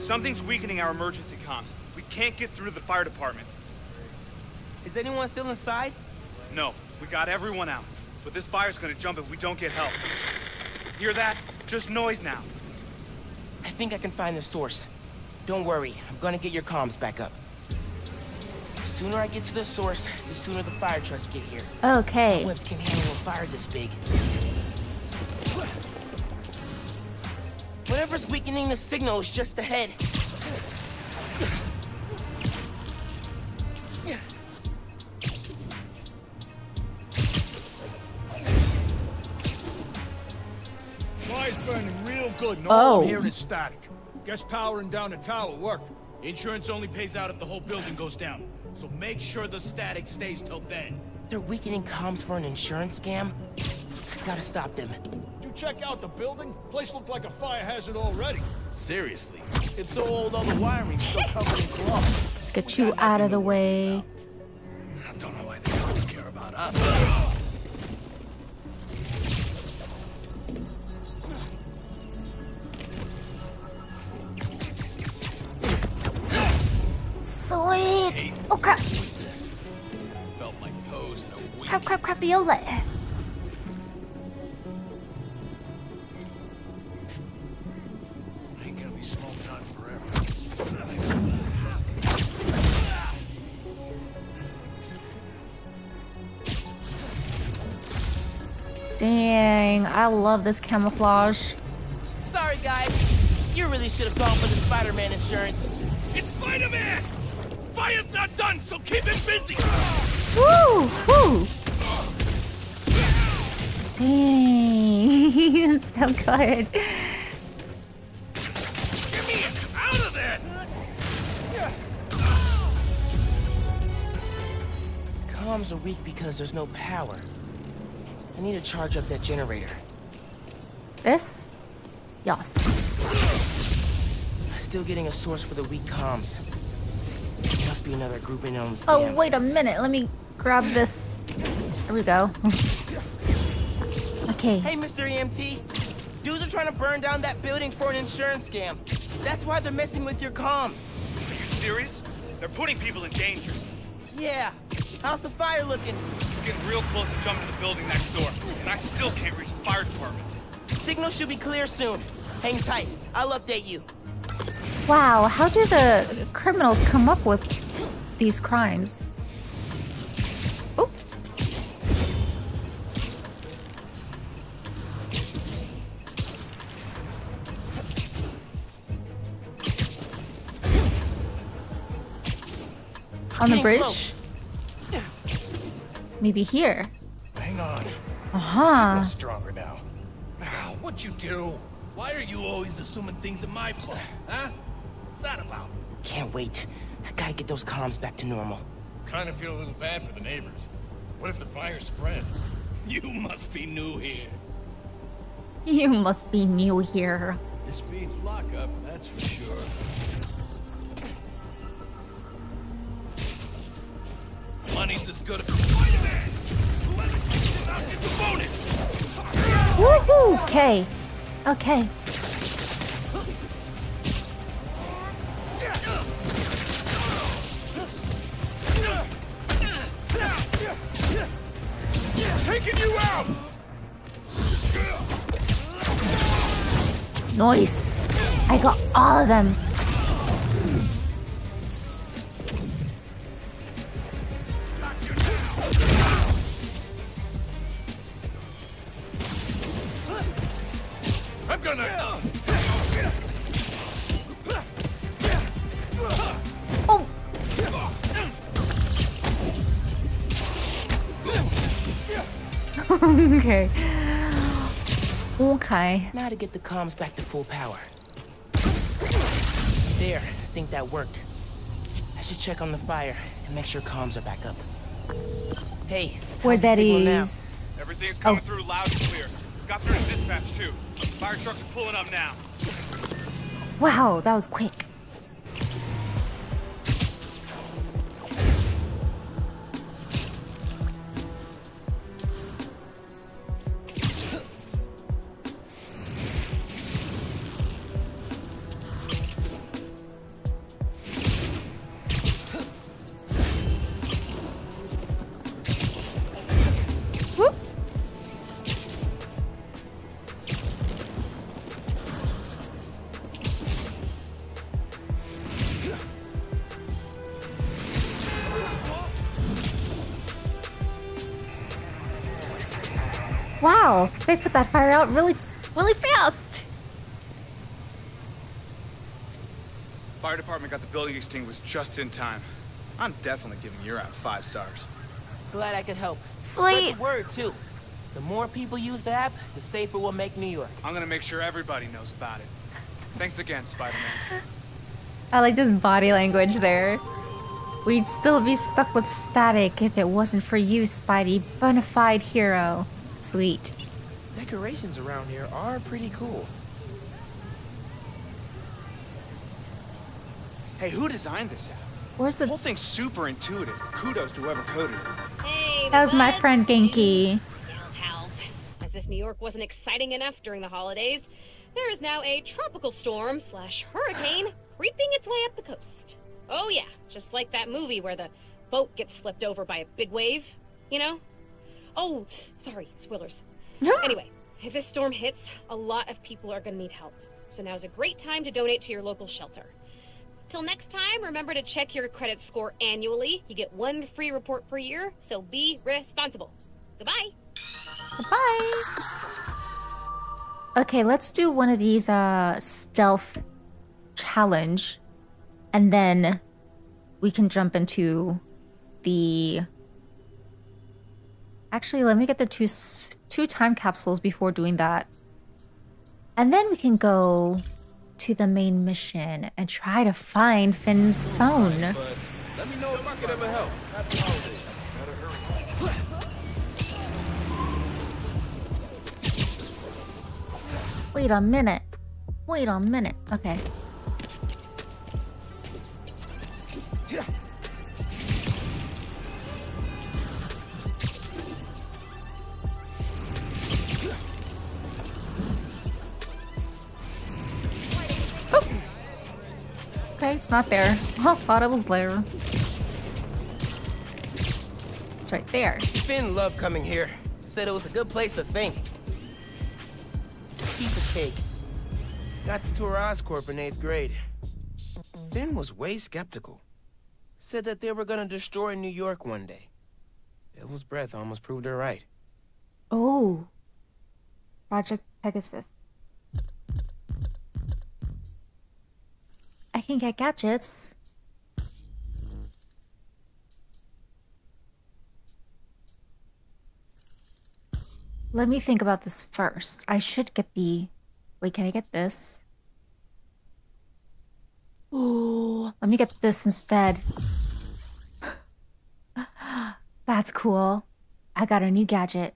Something's weakening our emergency comms. We can't get through to the fire department. Is anyone still inside? No, we got everyone out. But this fire's gonna jump if we don't get help. Hear that? Just noise now. I think I can find the source. Don't worry, I'm gonna get your comms back up. The sooner I get to the source, the sooner the fire trucks get here. Okay. No webs can handle a fire this big. Whatever's weakening the signal is just ahead. Fire's burning real good. No oh. one here is static. Guess powering down the tower worked. Insurance only pays out if the whole building goes down. So make sure the static stays till then. They're weakening comms for an insurance scam? I gotta stop them. Dude, check out the building? Place looked like a fire hazard already. Seriously, it's so old all the wiring still covered in cloth. Let's get you out of the way. I don't know why they don't care about us. Sweet. Oh crap. Crap, crap, crapiola. Dang, I love this camouflage. Sorry guys, you really should have gone for the Spider-Man insurance. It's Spider-Man! Fire's not done, so keep it busy! Woo! Woo! Dang, it's so good. Get me out of there! Comms are weak because there's no power. I need to charge up that generator. This? Yes. Still getting a source for the weak comms. There must be another group in on the stand. Oh, wait a minute. Let me grab this. There we go. Okay. Hey, Mister E M T. Dudes are trying to burn down that building for an insurance scam. That's why they're messing with your comms. Are you serious? They're putting people in danger. Yeah. How's the fire looking? Getting real close to jumping to the building next door, and I still can't reach the fire department. Signal should be clear soon. Hang tight. I'll update you. Wow, how do the criminals come up with these crimes? Oh. On the bridge? Maybe here. Hang on. Uh-huh. Stronger now. Oh, what you do? Why are you always assuming things are my fault? Huh? What's that about? Can't wait. I gotta get those comms back to normal. Kind of feel a little bad for the neighbors. What if the fire spreads? You must be new here. You must be new here. This means lockup, that's for sure. Money's as good as... Woohoo! Okay. Okay. Taking you out. Nice. I got all of them. I'm gonna... Oh! Okay. Okay. Now to get the comms back to full power. There, I think that worked. I should check on the fire and make sure comms are back up. Hey, where that is? Everything's coming oh. through loud and clear. Got through the dispatch too. Fire trucks are pulling up now. Wow, that was quick. Wow, they put that fire out really, really fast. Fire department got the building extinguished just in time. I'm definitely giving your app five stars. Glad I could help. Sweet. Spread the word too. The more people use the app, the safer we'll make New York. I'm gonna make sure everybody knows about it. Thanks again, Spider-Man. I like this body language there. We'd still be stuck with static if it wasn't for you, Spidey. Bonafide hero. Sweet. Decorations around here are pretty cool. Hey, who designed this app? Where's the... the whole thing's super intuitive. Kudos to whoever coded it. Hey, that was my friend Genki. Down, pals. As if New York wasn't exciting enough during the holidays, there is now a tropical storm slash hurricane creeping its way up the coast. Oh yeah, just like that movie where the boat gets flipped over by a big wave, you know? Oh, sorry, spoilers. Anyway, if this storm hits, a lot of people are gonna need help. So now's a great time to donate to your local shelter. Till next time, remember to check your credit score annually. You get one free report per year, so be responsible. Goodbye. Goodbye. Okay, let's do one of these uh, stealth challenge, and then we can jump into the... Actually, let me get the two two time capsules before doing that. And then we can go to the main mission and try to find Finn's phone. But let me know if I could ever help. Happy holidays. Wait a minute. Wait a minute. Okay. Okay, it's not there. I thought it was there. It's right there. Finn loved coming here. Said it was a good place to think. Piece of cake. Got to tour Oscorp in eighth grade. Finn was way skeptical. Said that they were gonna destroy New York one day. Devil's Breath almost proved her right. Oh. Project Pegasus. I can get gadgets. Let me think about this first. I should get the... Wait, can I get this? Ooh, let me get this instead. That's cool. I got a new gadget.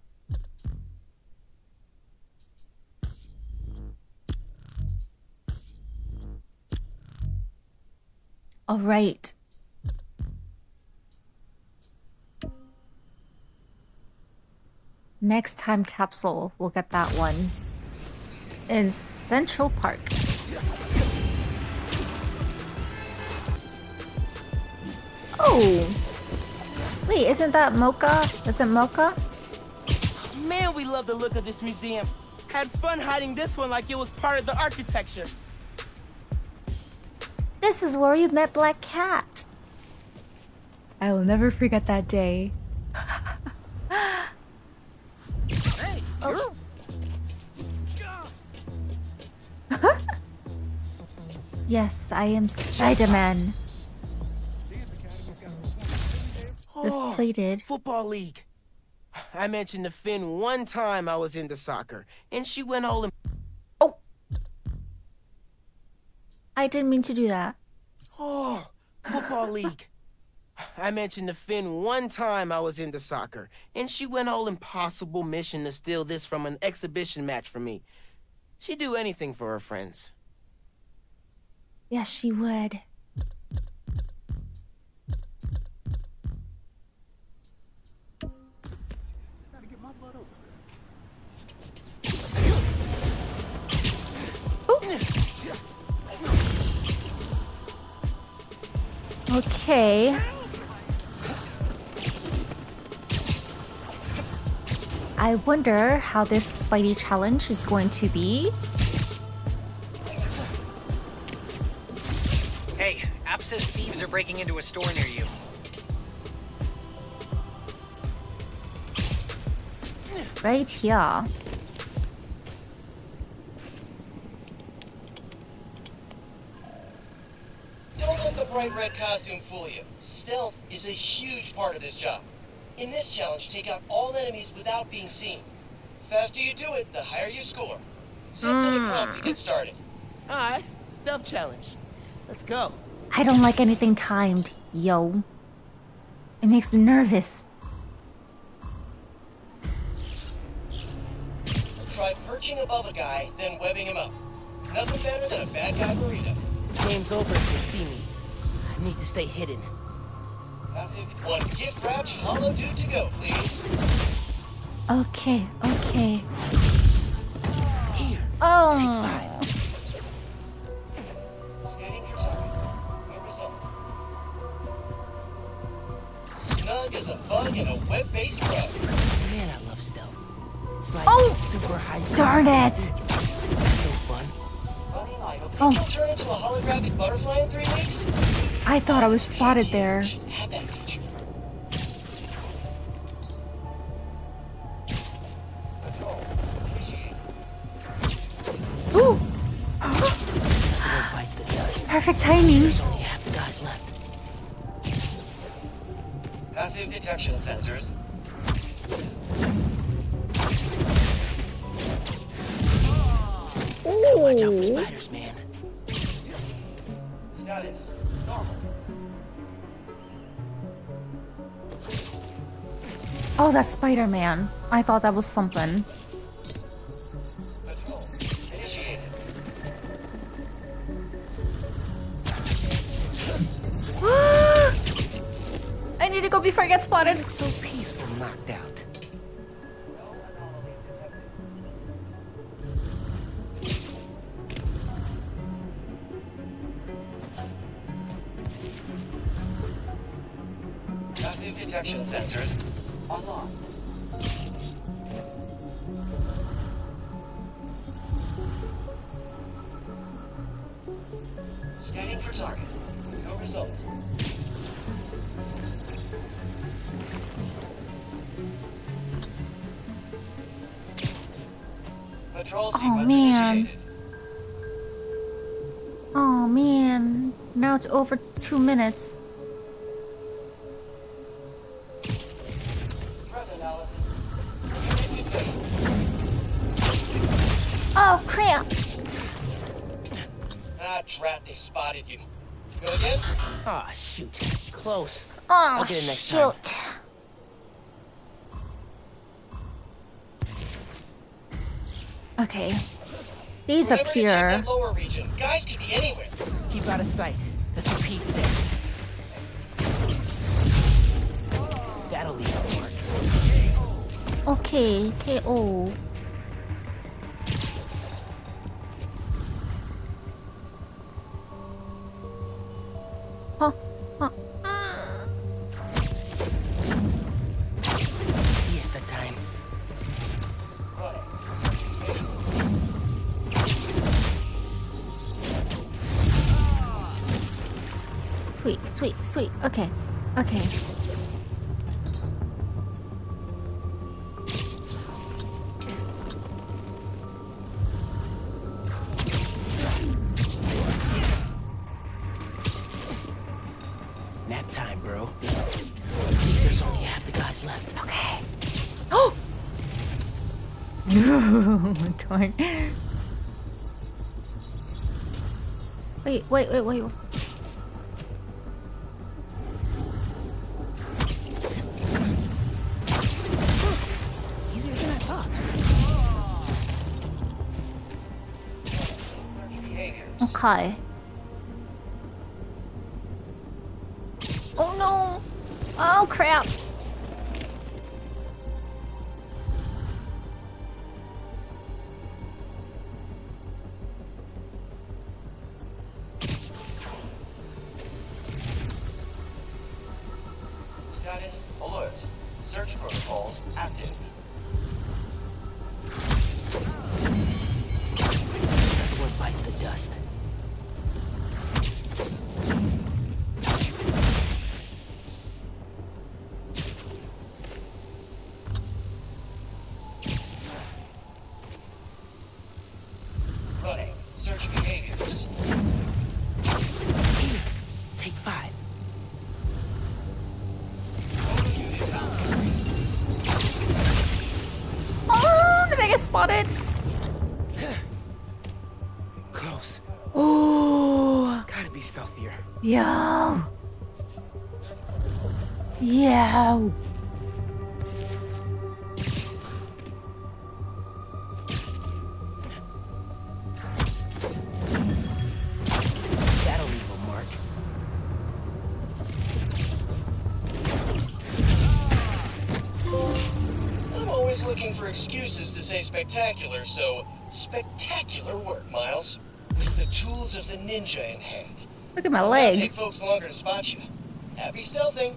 All right. Next time capsule, we'll get that one. In Central Park. Oh! Wait, isn't that Mocha? Isn't Mocha? Man, we love the look of this museum. Had fun hiding this one like it was part of the architecture. This is where you met Black Cat. I will never forget that day. Hey, oh. Yes, I am Spider-Man. Oh, deflated. Football league. I mentioned to Finn one time I was into soccer, and she went all in. I didn't mean to do that. Oh, football league. I mentioned to Finn one time I was into soccer, and she went all impossible mission to steal this from an exhibition match for me. She'd do anything for her friends. Yes, she would. Okay. I wonder how this Spidey challenge is going to be. Hey, App says thieves are breaking into a store near you. Right here. Bright red costume fool you. Stealth is a huge part of this job. In this challenge, take out all enemies without being seen. The faster you do it, the higher you score. Set mm. to the prompt to get started. All right, stealth challenge. Let's go. I don't like anything timed, yo. It makes me nervous. perching above a guy, then webbing him up. Nothing better than a bad guy burrito. Game's over if you see me. I need to stay hidden. One gift-wrapped hollow dude to go, please. Okay, okay. Here, oh. Take five. Snug as a bug in a web-based rug. Man, I love stealth. It's like oh. super high. Darn it! So fun. Buddy, I hope oh. you'll turn into a holographic butterfly in three weeks. I thought I was spotted there. Ooh! Perfect timing. There's only half the guys left. Passive detection sensors. Ooh. Gotta watch out for spiders, man. Status normal. Oh, that's Spider-Man. I thought that was something. I need to go before I get spotted. It's so peaceful, knocked out. Passive detection sensors. Unlocked. Scanning for target. No result. Patrol sequence. Oh man. Initiated. Oh man. Now it's over two minutes. Oh crap! Ah, drat, they spotted you. Go again? Ah, oh, shoot. Close. Oh, I'll get it next shoot. time. Okay. These Remember up here. Lower region. Guys could be anywhere. Keep out of sight. That's what Pete said. Oh. That'll leave a mark. Okay, K O. Huh? Huh? Mm. Siesta time. Sweet, sweet, sweet. Okay, okay. Darn. Wait, wait, wait, wait. Easier than I thought. Okay. Oh no! Oh crap! Close. Oh, gotta be stealthier. Yo. Yo. looking for excuses to say spectacular, so spectacular work, Miles. With the tools of the ninja in hand. Look at my leg. It'll take folks longer to spot you. Happy stealthing.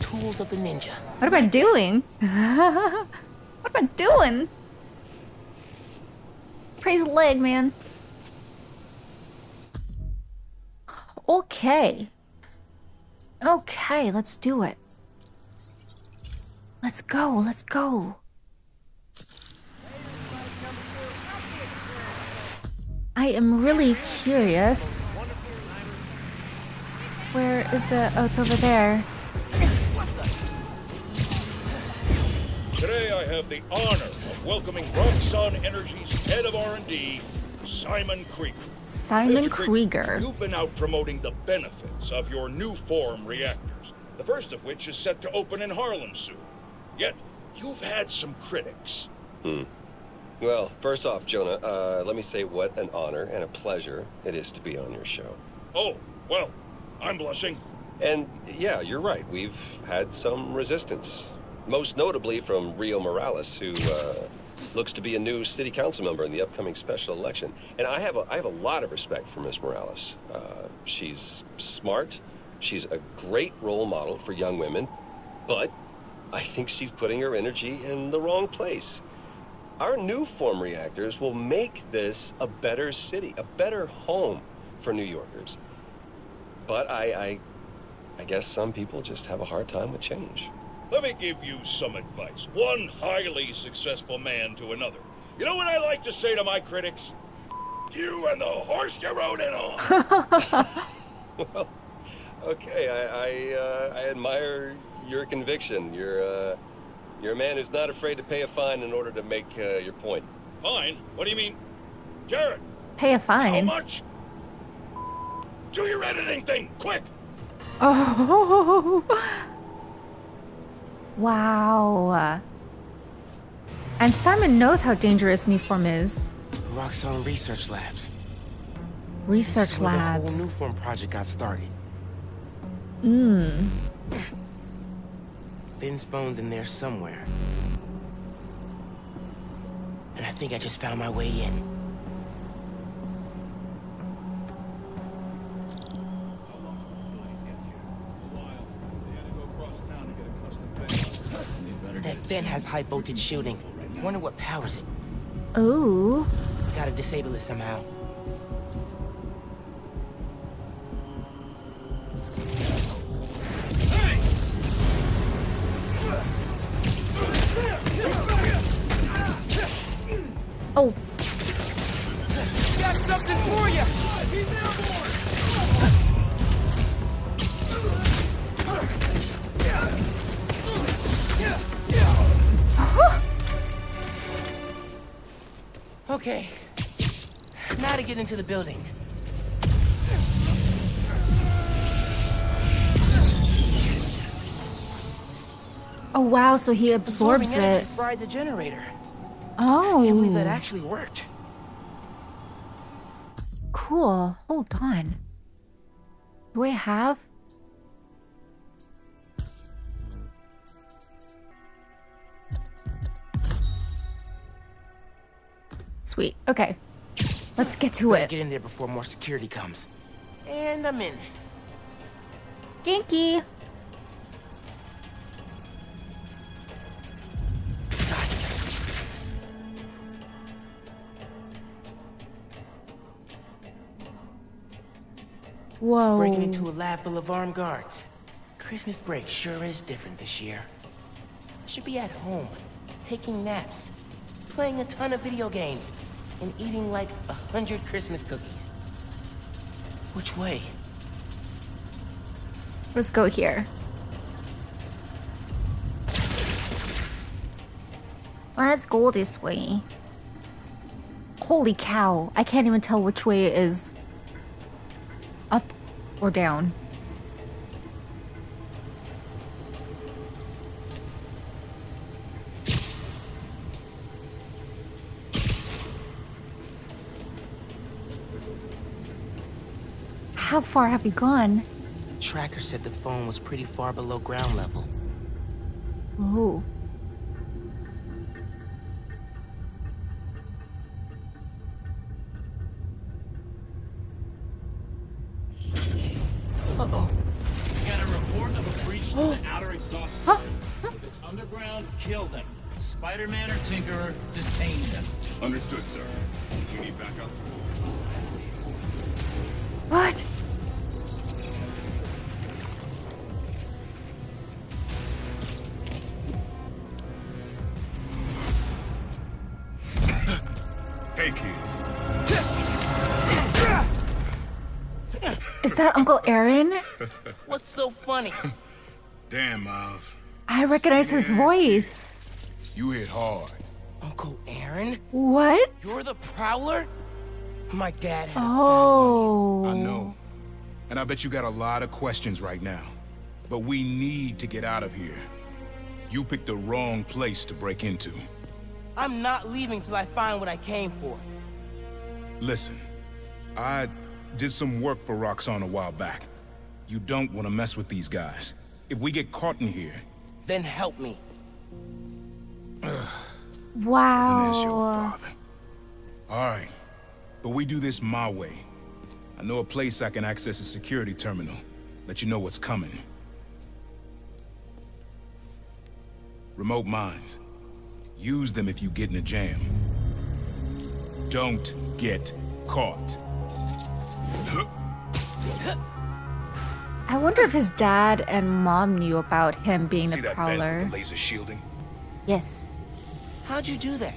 Tools of the ninja. What am I doing? What am I doing? Praise the leg, man. Okay. Okay, let's do it. Let's go, let's go. I am really curious. Where is the... oh, it's over there. Today I have the honor of welcoming Roxxon Energy's head of R and D, Simon Krieger. Simon Krieger. You've been out promoting the benefits of your NuForm reactors, the first of which is set to open in Harlem soon. Yet, you've had some critics. Hmm. Well, first off, Jonah, uh, let me say what an honor and a pleasure it is to be on your show. Oh, well, I'm blushing. And yeah, you're right. We've had some resistance. Most notably from Rio Morales, who uh, looks to be a new city council member in the upcoming special election. And I have a, I have a lot of respect for Miss Morales. Uh, she's smart. She's a great role model for young women. But I think she's putting her energy in the wrong place. Our NuForm reactors will make this a better city, a better home for New Yorkers. But I, I, I guess some people just have a hard time with change. Let me give you some advice. One highly successful man to another. You know what I like to say to my critics? You and the horse you rode in on! Well, okay, I I, uh, I admire your conviction. You're, uh, you're a man who's not afraid to pay a fine in order to make uh, your point. Fine? What do you mean? Jared! Pay a fine? How much? Do your editing thing, quick! Oh! Wow. And Simon knows how dangerous NuForm is. Roxxon Research Labs. Research Labs. The whole NuForm project got started. Mmm. Finn's phone's in there somewhere. And I think I just found my way in. That Phin has high voltage shielding. Wonder what powers it. Ooh. Gotta disable it somehow. Oh. Got something for you. He's airborne. Okay, now to get into the building. Oh wow, so he absorbs it. Fried the generator. Oh. I can't believe that actually worked. Cool, hold on. Do I have? Sweet. Okay, let's get to it. Get in there before more security comes. And I'm in. Genki. Whoa. Breaking into a lab full of armed guards. Christmas break sure is different this year. I should be at home, taking naps, playing a ton of video games, and eating like a hundred Christmas cookies. Which way? Let's go here. Let's go this way. Holy cow, I can't even tell which way it is. Up or down. How far have you gone? Tracker said the phone was pretty far below ground level. Ooh. Engage the outer exhaust system. If it's underground, kill them. Spider-Man or Tinkerer, detain them. Understood, sir. You need backup. What? Hey, kid. Is that Uncle Aaron? What's so funny? Damn, Miles. I recognize his voice. You hit hard. Uncle Aaron? What? You're the Prowler? My dad had a oh. I know. And I bet you got a lot of questions right now. But we need to get out of here. You picked the wrong place to break into. I'm not leaving till I find what I came for. Listen, I did some work for Roxxon a while back. You don't want to mess with these guys. If we get caught in here... Then help me. Wow. As your father. All right. But we do this my way. I know a place I can access a security terminal. Let you know what's coming. Remote mines. Use them if you get in a jam. Don't get caught. I wonder if his dad and mom knew about him being the Prowler. Laser shielding? Yes. How'd you do that?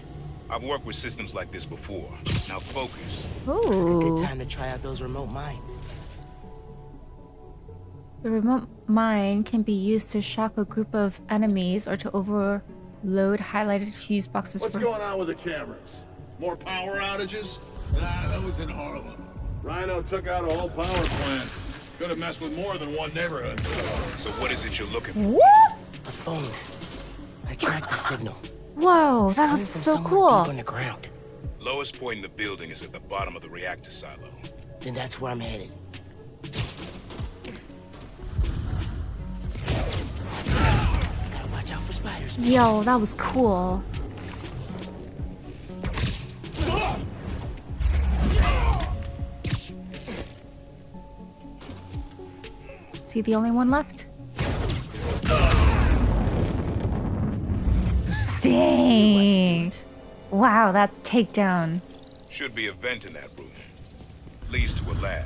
I've worked with systems like this before. Now focus. Ooh. It's a good time to try out those remote mines. The remote mine can be used to shock a group of enemies or to overload highlighted fuse boxes. What's for... going on with the cameras? More power outages? Nah, that was in Harlem. Rhino took out a whole power plant. Could have messed with more than one neighborhood. So what is it you're looking for? What? A phone. I tracked the signal. Whoa, that was so cool. On the ground. Lowest point in the building is at the bottom of the reactor silo. Then that's where I'm headed. Gotta watch out for spiders. Man. Yo, that was cool. Is he the only one left? Dang. Wow, that takedown. Should be a vent in that room. Leads to a lab,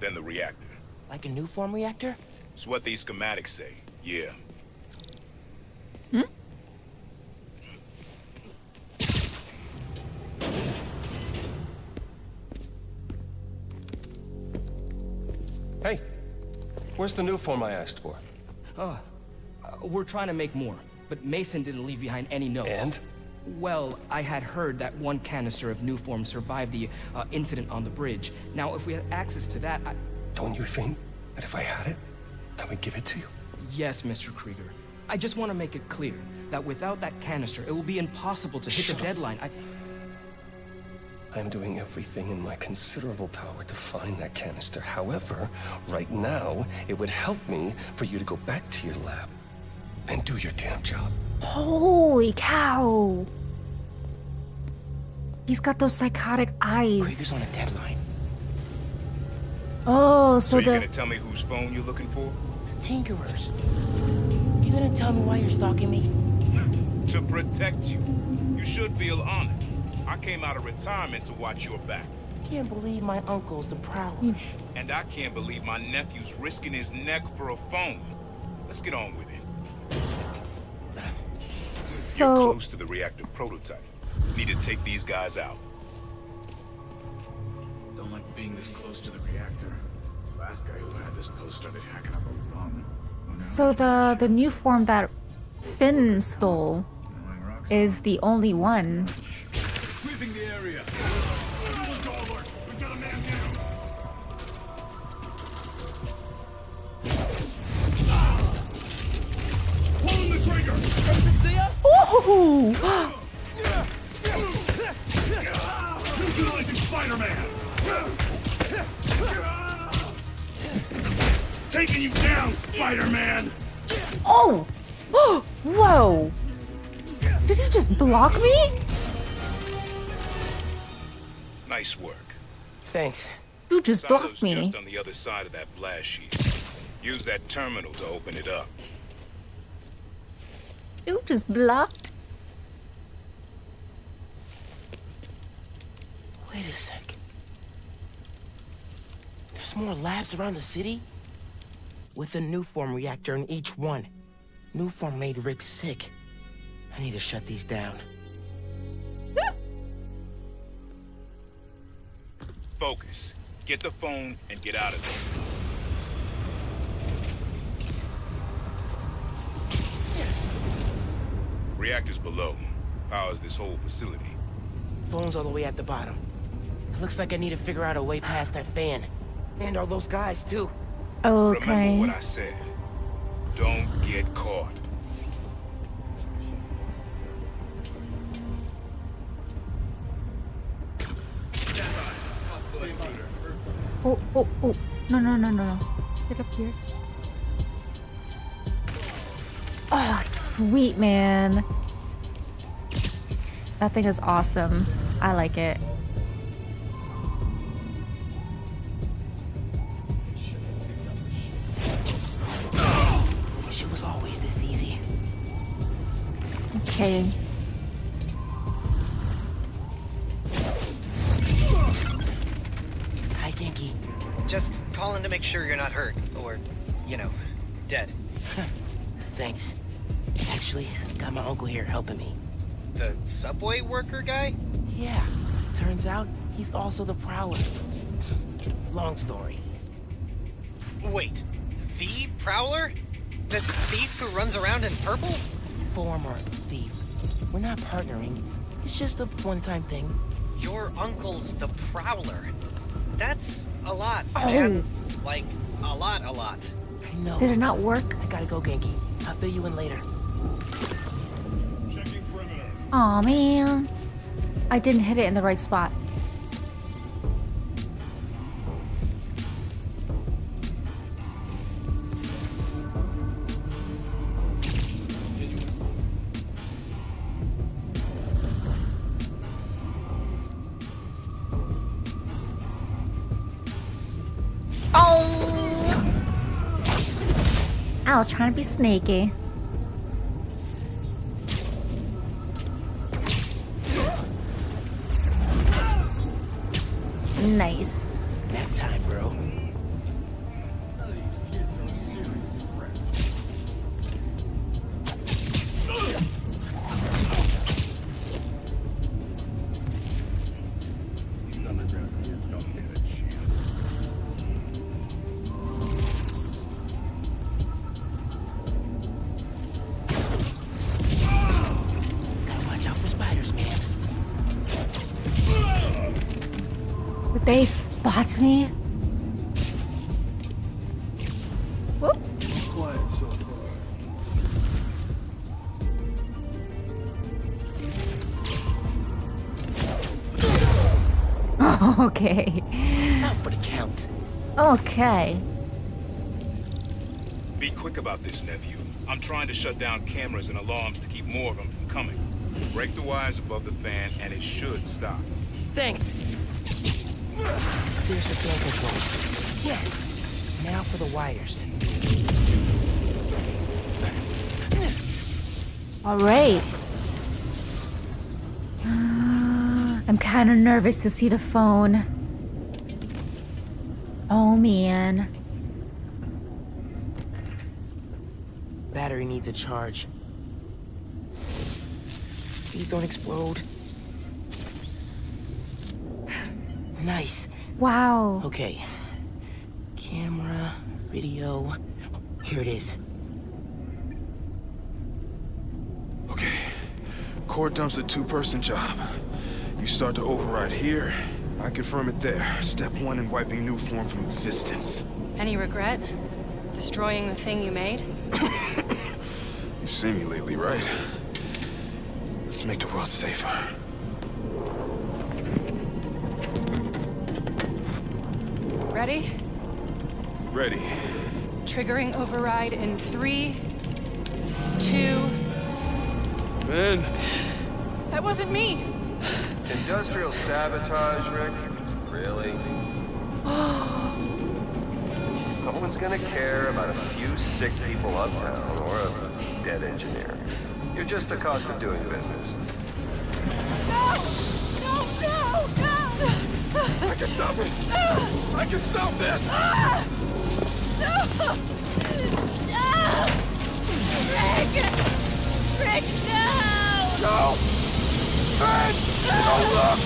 then the reactor. Like a NuForm reactor? It's what these schematics say, yeah. Hmm? Hey, where's the NuForm I asked for? Oh, uh, we're trying to make more. But Mason didn't leave behind any notes. And? Well, I had heard that one canister of NuForm survived the uh, incident on the bridge. Now, if we had access to that, I... Don't you think that if I had it, I would give it to you? Yes, Mister Krieger. I just want to make it clear that without that canister, it will be impossible to hit Shut the up. deadline. I... I'm doing everything in my considerable power to find that canister. However, right now, it would help me for you to go back to your lab. And do your damn job. Holy cow! He's got those psychotic eyes. Krieger's on a deadline. Oh, so, so the... you're gonna tell me whose phone you're looking for? The Tinkerer's. You gonna tell me why you're stalking me? To protect you. You should feel honored. I came out of retirement to watch your back. Can't believe my uncle's the Prowler. And I can't believe my nephew's risking his neck for a phone. Let's get on with it. So you're close to the reactor prototype. Need to take these guys out. Don't like being this close to the reactor. Last guy who had this post started hacking up a bomb. So the the NuForm that Phin stole is the only one. Sweeping the area. Ooh. Taking you down, Spider-Man. Oh! Oh! Whoa! Did you just block me? Nice work. Thanks. You just blocked me. Just on the other side of that blast sheet. Use that terminal to open it up. It was blocked. Wait a second. There's more labs around the city? With a NuForm reactor in each one. NuForm made Rick sick. I need to shut these down. Focus. Get the phone and get out of there. Reactors below. Powers this whole facility. Phone's all the way at the bottom. It looks like I need to figure out a way past that fan. And all those guys, too. Okay. Remember what I said. Don't get caught. Oh, oh, oh. No, no, no, no. Get up here. Oh, sweet, man. That thing is awesome. I like it. She was always this easy. Okay. Hi, Genki. Just calling to make sure you're not hurt or, you know, dead. Thanks. Actually, got my uncle here helping me. The subway worker guy? Yeah. Turns out, he's also the Prowler. Long story. Wait. The Prowler? The thief who runs around in purple? Former thief. We're not partnering. It's just a one-time thing. Your uncle's the Prowler. That's a lot, man. Oh. Like, a lot, a lot. I know. Did it not work? I gotta go, Genki. I'll fill you in later. Aw, man. I didn't hit it in the right spot. Oh! I was trying to be sneaky. Nice. That time, bro. These kids are serious friends. These underground kids don't get a chance. Gotta watch out for spiders, man. They spot me? Whoop. Quiet so far. Okay. Not for the count. Okay. Be quick about this, nephew. I'm trying to shut down cameras and alarms to keep more of them from coming. Break the wires above the fan and it should stop. Thanks. There's the fan controls. Yes. Now for the wires. All right. I'm kind of nervous to see the phone. Oh, man. Battery needs a charge. Please don't explode. Nice. Wow. Okay. Camera, video. Here it is. Okay. Core dump's a two-person job. You start to override here. I confirm it there. Step one in wiping NuForm from existence. Any regret? Destroying the thing you made? You've seen me lately, right? Let's make the world safer. Ready? Ready. Triggering override in three, two... Ben! That wasn't me! Industrial sabotage, Rick? Really? Come No one's gonna care about a few sick people uptown or a dead engineer. You're just the cost of doing business. No! No, no, no! I can stop it! No. I can stop this! Ah. No! No! Rick! Rick, no! No! Rick! Don't look!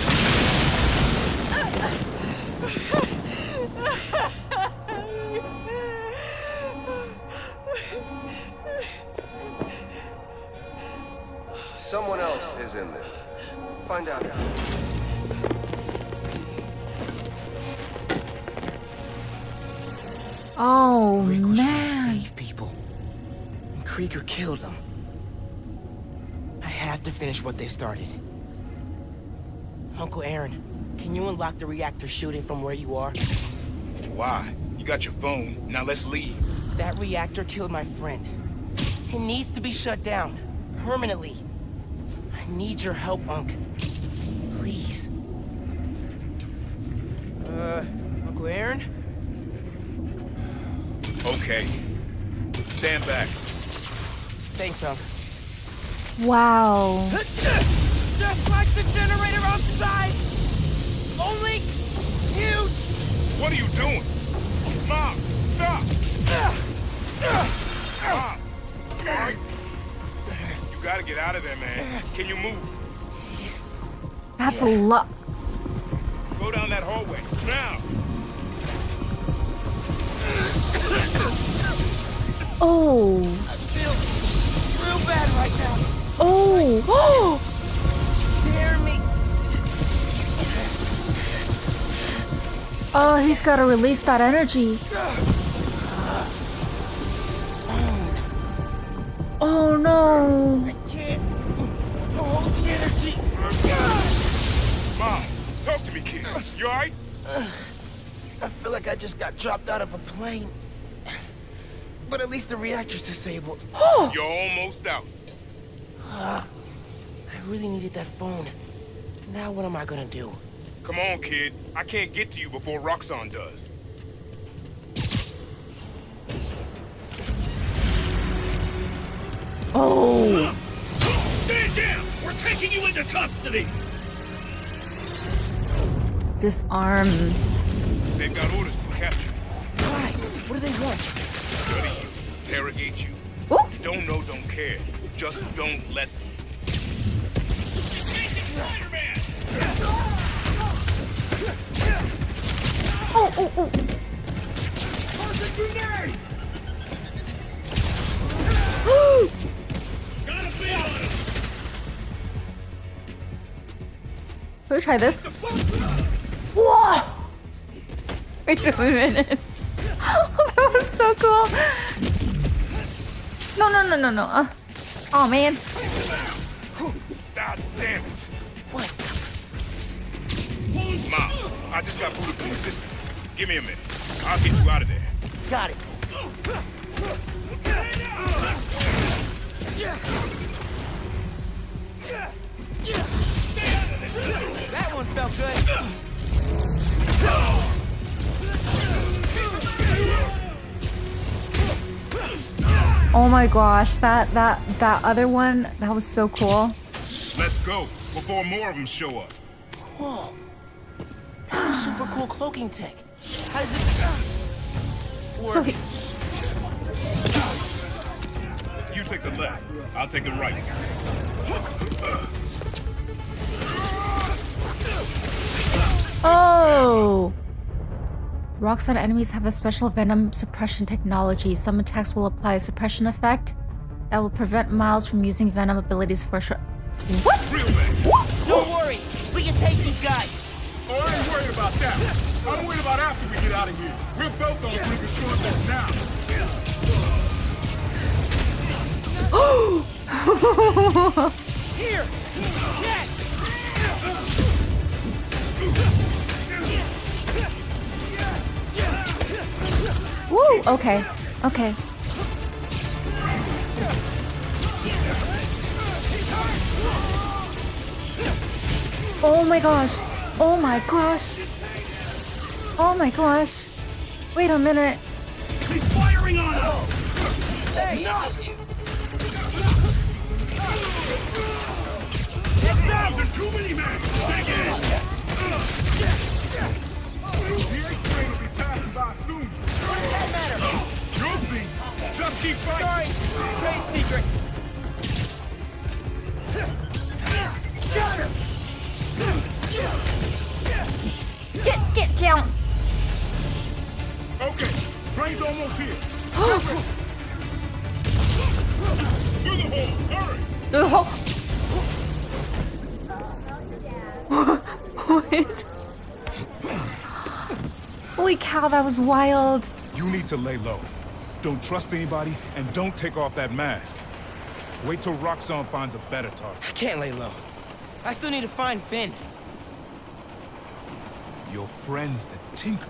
Someone else is in there. Find out. Oh, Rick was trying to save people. And Krieger killed them. I have to finish what they started. Uncle Aaron, can you unlock the reactor shooting from where you are? Why? You got your phone. Now let's leave. That reactor killed my friend. It needs to be shut down. Permanently. I need your help, Unc. Please. Uh, Uncle Aaron? Okay. Stand back. Thanks, Unc. Wow. Just like the generator outside! Only huge! What are you doing? Mom, stop! Mom! Mom. You gotta get out of there, man. Can you move? That's yeah. a lot. Go down that hallway now. Oh. I feel real bad right now. Oh. Oh. Dare me. Oh, he's gotta release that energy. Oh no! I can't hold the energy. Mom, talk to me, kid. You alright? I feel like I just got dropped out of a plane. But at least the reactor's disabled. You're almost out. Uh, I really needed that phone. Now what am I gonna do? Come on, kid. I can't get to you before Roxanne does. Oh! Stand down! We're taking you into custody! Disarm. They've got orders to capture you. Why? What do they want? Study you. Interrogate you. Ooh. Don't know, don't care. Just don't let them. You're chasing Spider-Man! Oh, oh, oh! Perfect grenade! Ooh! Let me try this. Whoa! Wait a minute. That was so cool. No, no, no, no, no. Uh, oh, man. God damn it. What? Mom, I just got booted from the system. Give me a minute. I'll get you out of there. Got it. That one felt good. Oh my gosh, that that that other one, that was so cool. Let's go before more of them show up. Whoa. That was super cool cloaking tech. How does it work? So he You take the left. I'll take the right. Oh! Roxanne enemies have a special venom suppression technology. Some attacks will apply a suppression effect that will prevent Miles from using venom abilities for sure. What? What? Don't worry. We can take these guys. Oh, I ain't worried about that. I'm worried about after we get out of here. We're both gonna bring the short ones now. Oh! Here! Yes! Woo! Okay. Okay. Oh my gosh! Oh my gosh! Oh my gosh! Wait a minute! face! Not. Get down! They're too many men! Take it! The A-train will be passing by soon! What does that matter? Should be! Just keep fighting! Sorry! Trade secrets! Got him! Get, get down! Okay, train's almost here. Through the hole, hurry! Through the hole? What? Holy cow, that was wild. You need to lay low. Don't trust anybody and don't take off that mask. Wait till Roxanne finds a better target. I can't lay low. I still need to find Phin. Your friend's the Tinkerer.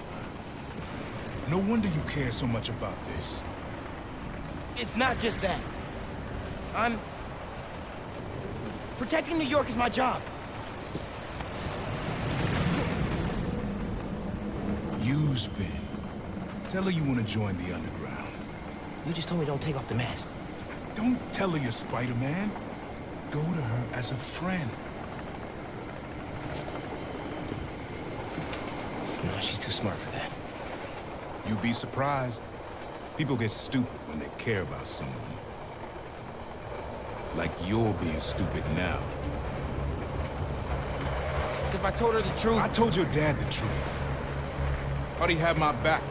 No wonder you care so much about this. It's not just that. I'm... protecting New York is my job. Use Phin. Tell her you want to join the underground. You just told me don't take off the mask. Don't tell her you're Spider-Man. Go to her as a friend. No, she's too smart for that. You'd be surprised. People get stupid when they care about someone. Like you're being stupid now. If I told her the truth... I told your dad the truth. How'd he have my back?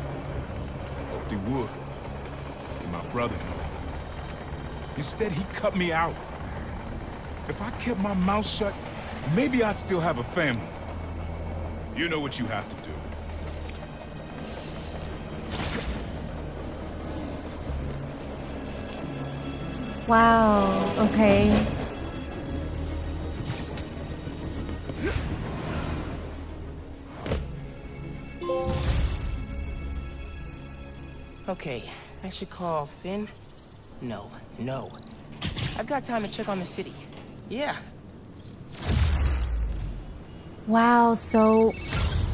Hoped he would. And my brother knew. Instead, he cut me out. If I kept my mouth shut, maybe I'd still have a family. You know what you have to do. Wow, okay. Okay, I should call Phin. No, no. I've got time to check on the city. Yeah. Wow, so...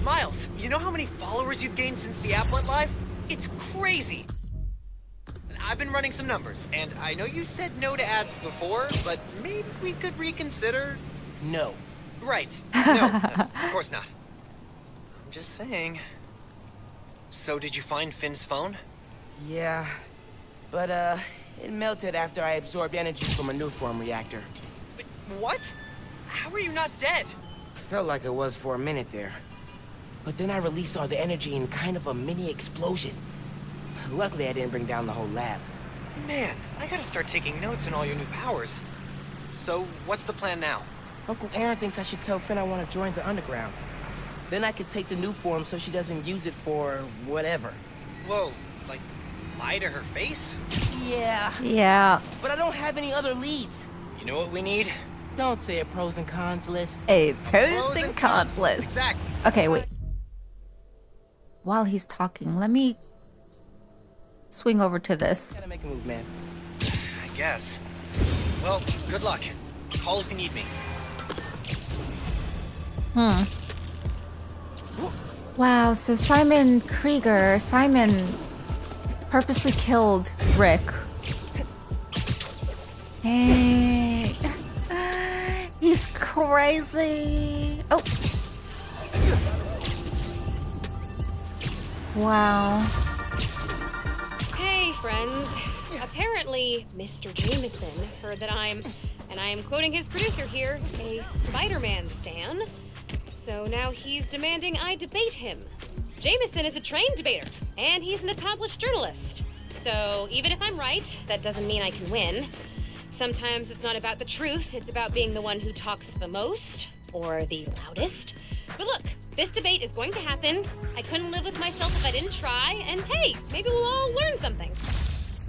Miles, you know how many followers you've gained since the app went live? It's crazy! I've been running some numbers, and I know you said no to ads before, but maybe we could reconsider... No. Right. No, of course not. I'm just saying. So did you find Finn's phone? Yeah, but uh, it melted after I absorbed energy from a NuForm reactor. But what? How are you not dead? Felt like I was for a minute there. But then I released all the energy in kind of a mini explosion. Luckily, I didn't bring down the whole lab. Man, I gotta start taking notes on all your new powers. So, what's the plan now? Uncle Aaron thinks I should tell Phin I want to join the underground. Then I could take the NuForm so she doesn't use it for... whatever. Whoa, like, lie to her face? Yeah. Yeah. But I don't have any other leads. You know what we need? Don't say a pros and cons list. A pros, a pros and cons, cons list. Exactly. Okay, wait. While he's talking, let me... swing over to this. Gotta make a move, man. I guess. Well, good luck. Call if you need me. Hmm. Wow, so Simon Krieger, Simon purposely killed Rick. Dang. He's crazy. Oh. Wow. Friends, apparently Mister Jameson heard that I'm, and I am quoting his producer here, a Spider-Man stan. So now he's demanding I debate him. Jameson is a trained debater, and he's an accomplished journalist. So even if I'm right, that doesn't mean I can win. Sometimes it's not about the truth, it's about being the one who talks the most, or the loudest. But look, this debate is going to happen. I couldn't live with myself if I didn't try, and hey, maybe we'll all learn something.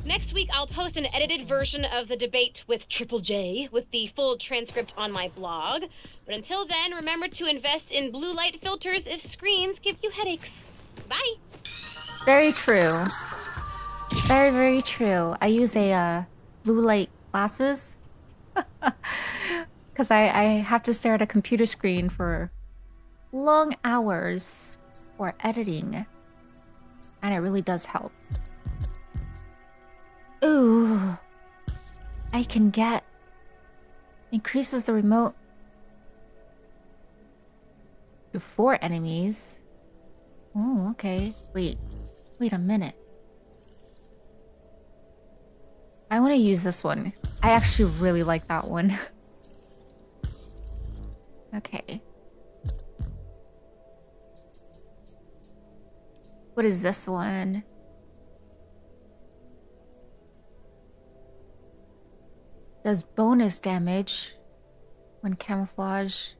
Next week, I'll post an edited version of the debate with Triple J, with the full transcript on my blog. But until then, remember to invest in blue light filters if screens give you headaches. Bye! Very true. Very, very true. I use a, uh, blue light glasses. Because I, I have to stare at a computer screen for... long hours for editing, and it really does help. Ooh. I can get. Increases the remote to four enemies. Oh, okay. Wait. Wait a minute. I want to use this one. I actually really like that one. Okay. What is this one? Does bonus damage when camouflage.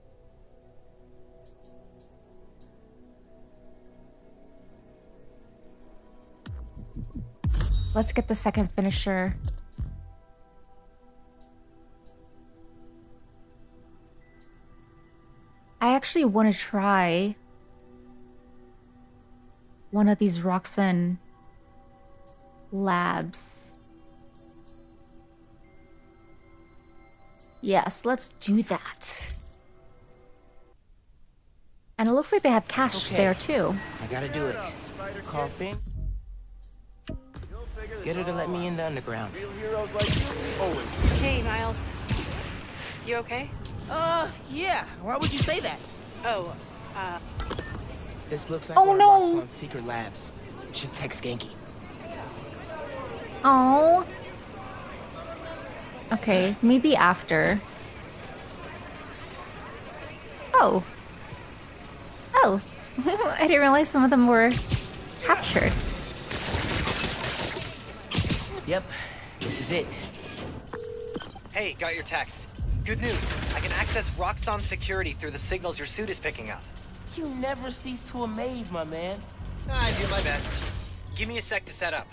Let's get the second finisher. I actually want to try one of these Roxanne labs. Yes, let's do that. And it looks like they have cash okay. there too. I gotta do it. Call Phin. Get her to let me in the underground. Real heroes like you, always. Hey, Miles. You okay? Uh, yeah. Why would you say that? Oh, uh. This looks like oh, one no. on Secret Labs. You should text Genki. Oh. Okay, maybe after. Oh. Oh. I didn't realize some of them were captured. Yep, this is it. Hey, got your text. Good news. I can access Roxxon's security through the signals your suit is picking up. You never cease to amaze, my man. I do my best. Give me a sec to set up.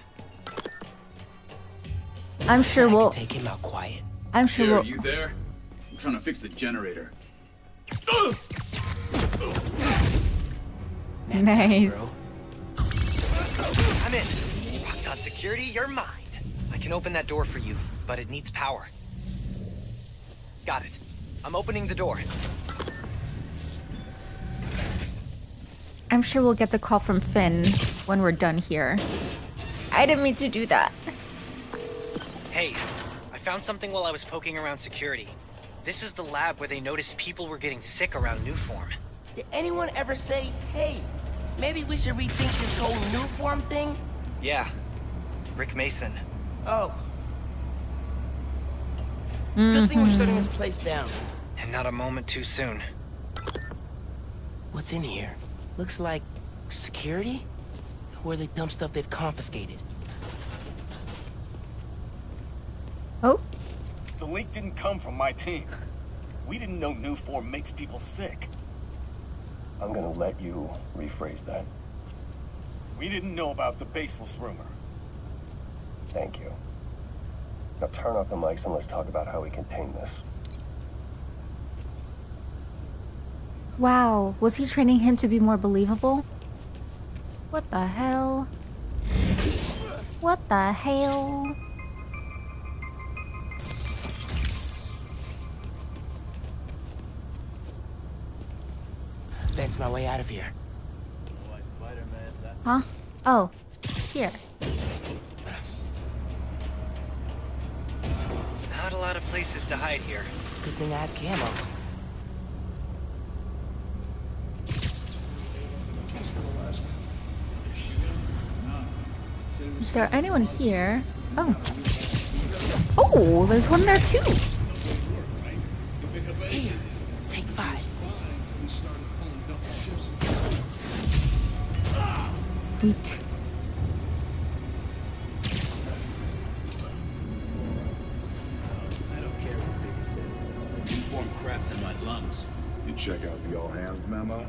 I'm sure we'll take him out quiet. I'm sure we'll. Are you there? I'm trying to fix the generator. Nice. I'm in. Roxxon security, you're mine. I can open that door for you, but it needs power. Got it. I'm opening the door. I'm sure we'll get the call from Phin when we're done here. I didn't mean to do that. Hey, I found something while I was poking around security. This is the lab where they noticed people were getting sick around NuForm. Did anyone ever say, hey, maybe we should rethink this whole NuForm thing? Yeah. Rick Mason. Oh. Mm-hmm. Good thing we're shutting this place down. And not a moment too soon. What's in here? Looks like security? Where they dump stuff they've confiscated. Oh? The leak didn't come from my team. We didn't know NuForm makes people sick. I'm gonna let you rephrase that. We didn't know about the baseless rumor. Thank you. Now turn off the mics and let's talk about how we contain this. Wow, was he training him to be more believable? What the hell? What the hell? That's my way out of here. Huh? Oh, here. Not a lot of places to hide here. Good thing I have camo. Is there anyone here? Oh. Oh, there's one there too. Here, take five. Sweet. I don't care what they inform craps in my lungs. You check out the all hands memo?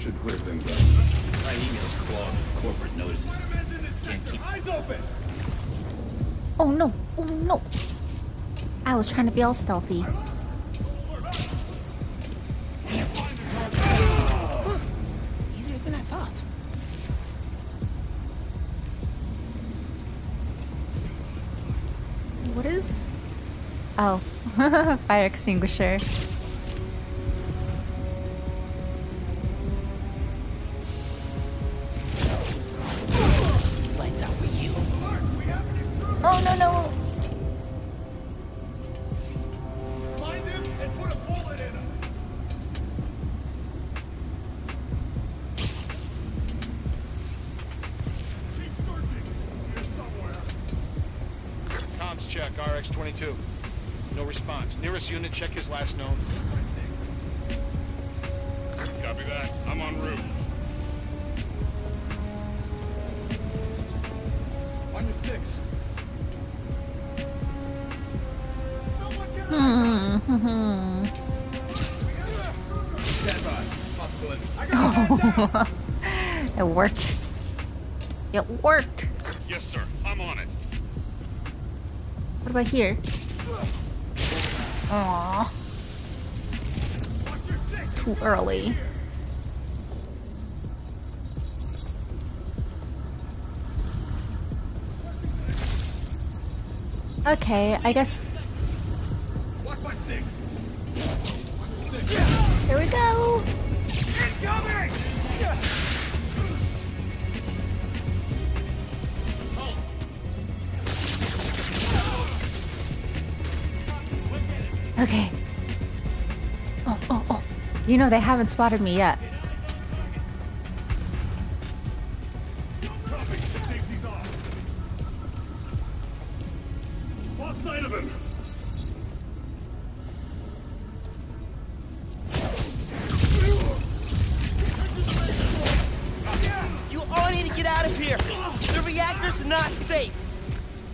Should clear things up. My email's clogged with corporate notices. Can't keep eyes open. Oh no, oh no. I was trying to be all stealthy. Oh, fire extinguisher. Lights out for you. Oh no no! check, R X twenty-two. No response. Nearest unit, check his last known. Copy that. I'm en route. On your sticks. Oh, it worked. It worked. Yes, sir. I'm on it. What about here? Aww. It's too early. Okay, I guess. Here we go. Okay. Oh, oh, oh. You know, they haven't spotted me yet.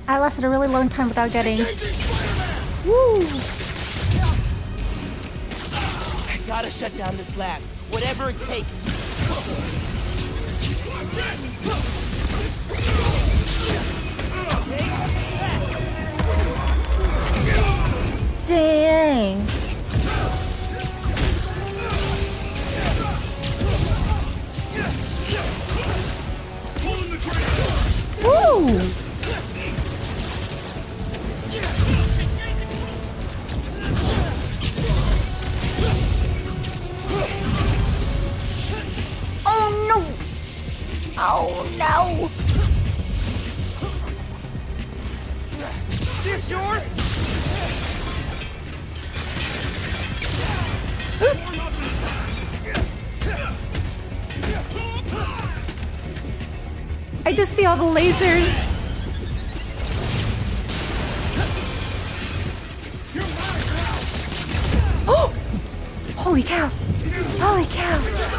I lasted a really long time without getting. Woo! I gotta shut down this lab, whatever it takes. Dang! Woo! Oh no! This yours? I just see all the lasers. Oh! Holy cow! Holy cow!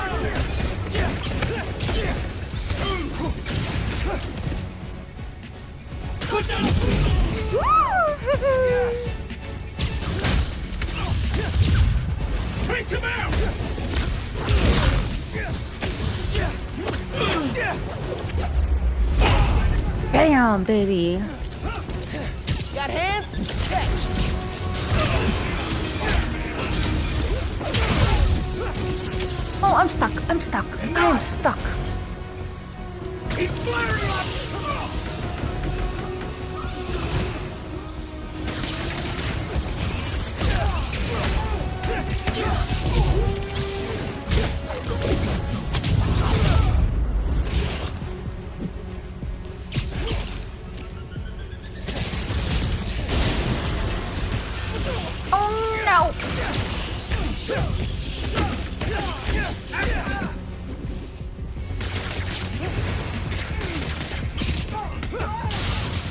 Take him out! Bam, baby. Got hands? Catch. Oh, I'm stuck. I'm stuck. I am stuck. He's flaring up.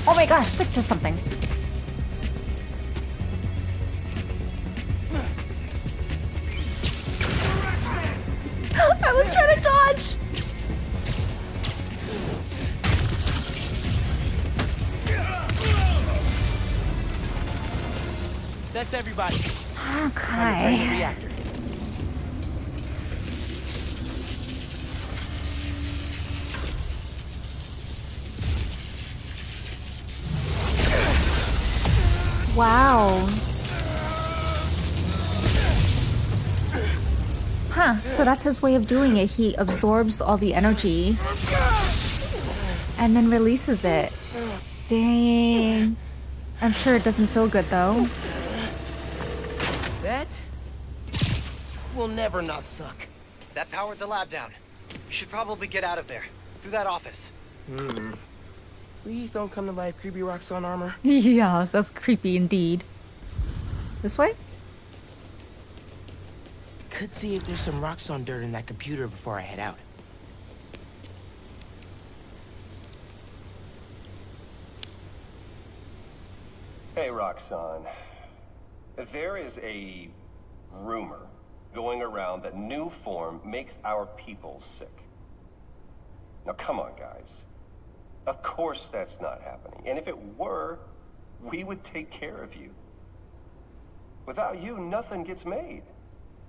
Oh my gosh, stick to something. I was trying to dodge. That's everybody. Okay. Wow. Huh, so that's his way of doing it. He absorbs all the energy and then releases it. Dang. I'm sure it doesn't feel good though. That will never not suck. That powered the lab down. You should probably get out of there. Through that office. Mm. Please don't come to life, creepy Roxxon armor. Yes, that's creepy indeed. This way? Could see if there's some Roxxon dirt in that computer before I head out. Hey, Roxanne. There is a rumor going around that NuForm makes our people sick. Now, come on, guys. Of course that's not happening. And if it were, we would take care of you. Without you, nothing gets made.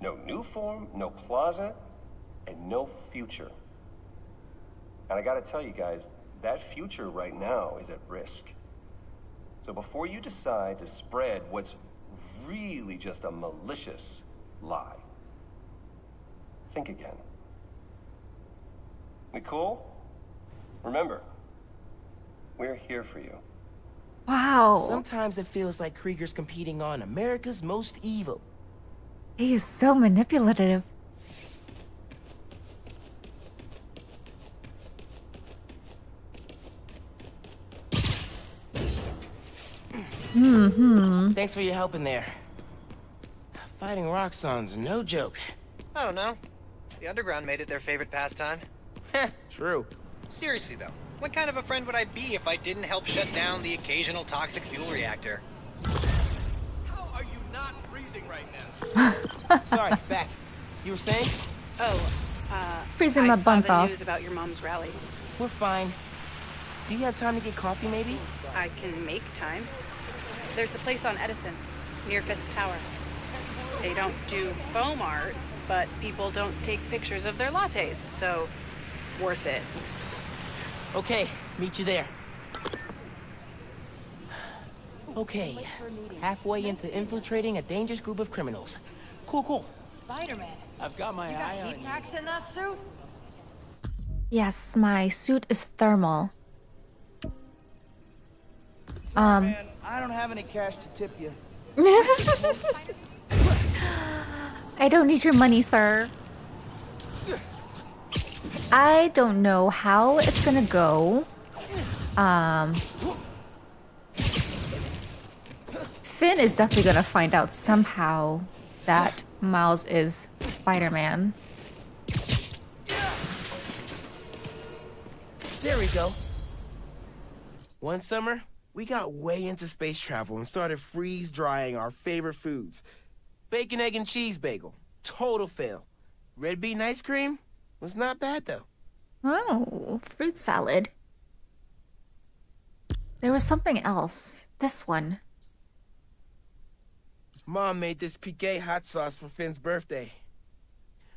No NuForm, no Plaza, and no future. And I gotta tell you guys, that future right now is at risk. So before you decide to spread what's really just a malicious lie, think again. We cool? Remember, we're here for you. Wow. Sometimes it feels like Krieger's competing on America's Most Evil. He is so manipulative. Mm-hmm. Thanks for your help in there. Fighting Roxxon's no joke. I don't know. The underground made it their favorite pastime. Heh. True. Seriously though, what kind of a friend would I be if I didn't help shut down the occasional toxic fuel reactor? How are you not freezing right now? Sorry, back. You were saying? Oh, uh, freezing my buns off. I saw the news about your mom's rally. We're fine. Do you have time to get coffee, maybe? I can make time. There's a place on Edison, near Fisk Tower. They don't do foam art, but people don't take pictures of their lattes, so worth it. Okay, meet you there. Okay, halfway into infiltrating a dangerous group of criminals. Cool, cool. Spider-Man. I've got my eye on you. You got heat packs in that suit? Yes, my suit is thermal. Um... Man, I don't have any cash to tip you. I don't need your money, sir. I don't know how it's gonna go. Um, Phin is definitely gonna find out somehow that Miles is Spider-Man. There we go. One summer, we got way into space travel and started freeze-drying our favorite foods. Bacon, egg, and cheese bagel. Total fail. Red bean ice cream was not bad, though. Oh, fruit salad. There was something else. This one. Mom made this piqué hot sauce for Finn's birthday.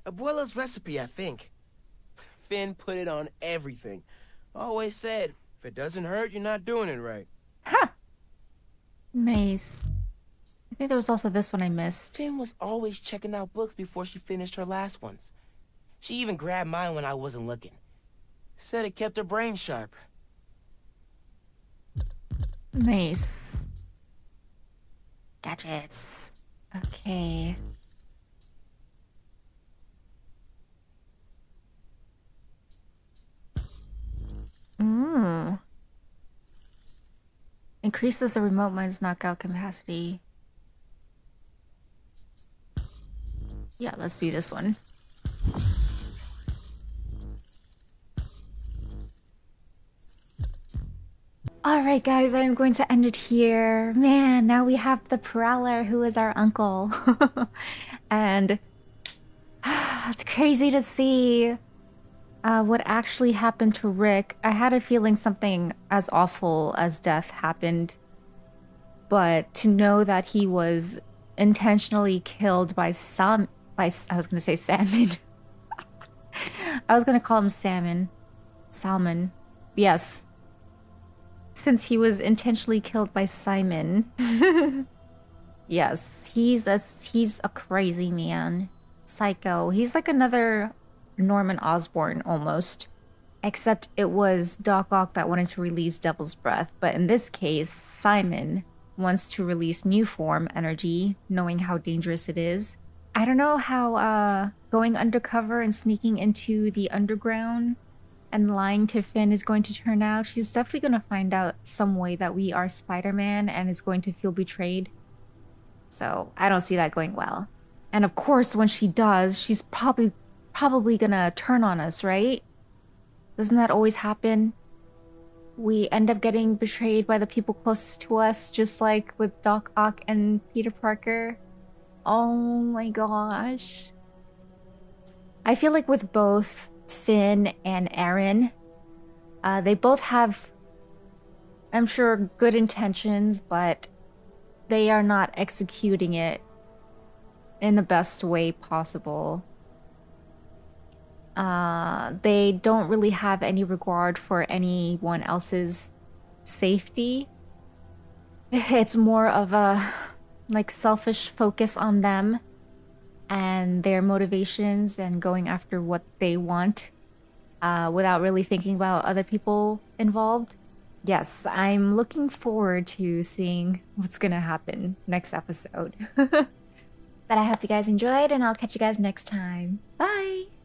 Abuela's recipe, I think. Phin put it on everything. Always said, if it doesn't hurt, you're not doing it right. Huh. Nice. I think there was also this one I missed. Phin was always checking out books before she finished her last ones. She even grabbed mine when I wasn't looking. Said it kept her brain sharp. Nice. Gadgets. Okay. Mmm. Increases the remote mine's knockout capacity. Yeah, let's do this one. Alright guys, I'm going to end it here. Man, now we have the Prowler, who is our uncle. And it's crazy to see uh, what actually happened to Rick. I had a feeling something as awful as death happened. But to know that he was intentionally killed by some... By, I was gonna say salmon. I was gonna call him salmon. Salmon. Yes. Since he was intentionally killed by Simon. Yes, he's a, he's a crazy man. Psycho. He's like another Norman Osborn almost. Except it was Doc Ock that wanted to release Devil's Breath. But in this case, Simon wants to release NuForm energy, knowing how dangerous it is. I don't know how uh, going undercover and sneaking into the underground and lying to Phin is going to turn out. She's definitely going to find out some way that we are Spider-Man and is going to feel betrayed. So I don't see that going well. And of course, when she does, she's probably probably going to turn on us, right? Doesn't that always happen? we end up getting betrayed by the people closest to us, just like with Doc Ock and Peter Parker. Oh my gosh. I feel like with both Phin and Aaron, uh, they both have, I'm sure, good intentions, but they are not executing it in the best way possible. Uh, they don't really have any regard for anyone else's safety. It's more of a like selfish focus on them and their motivations and going after what they want uh, without really thinking about other people involved. Yes, I'm looking forward to seeing what's gonna happen next episode. But I hope you guys enjoyed, and I'll catch you guys next time. Bye!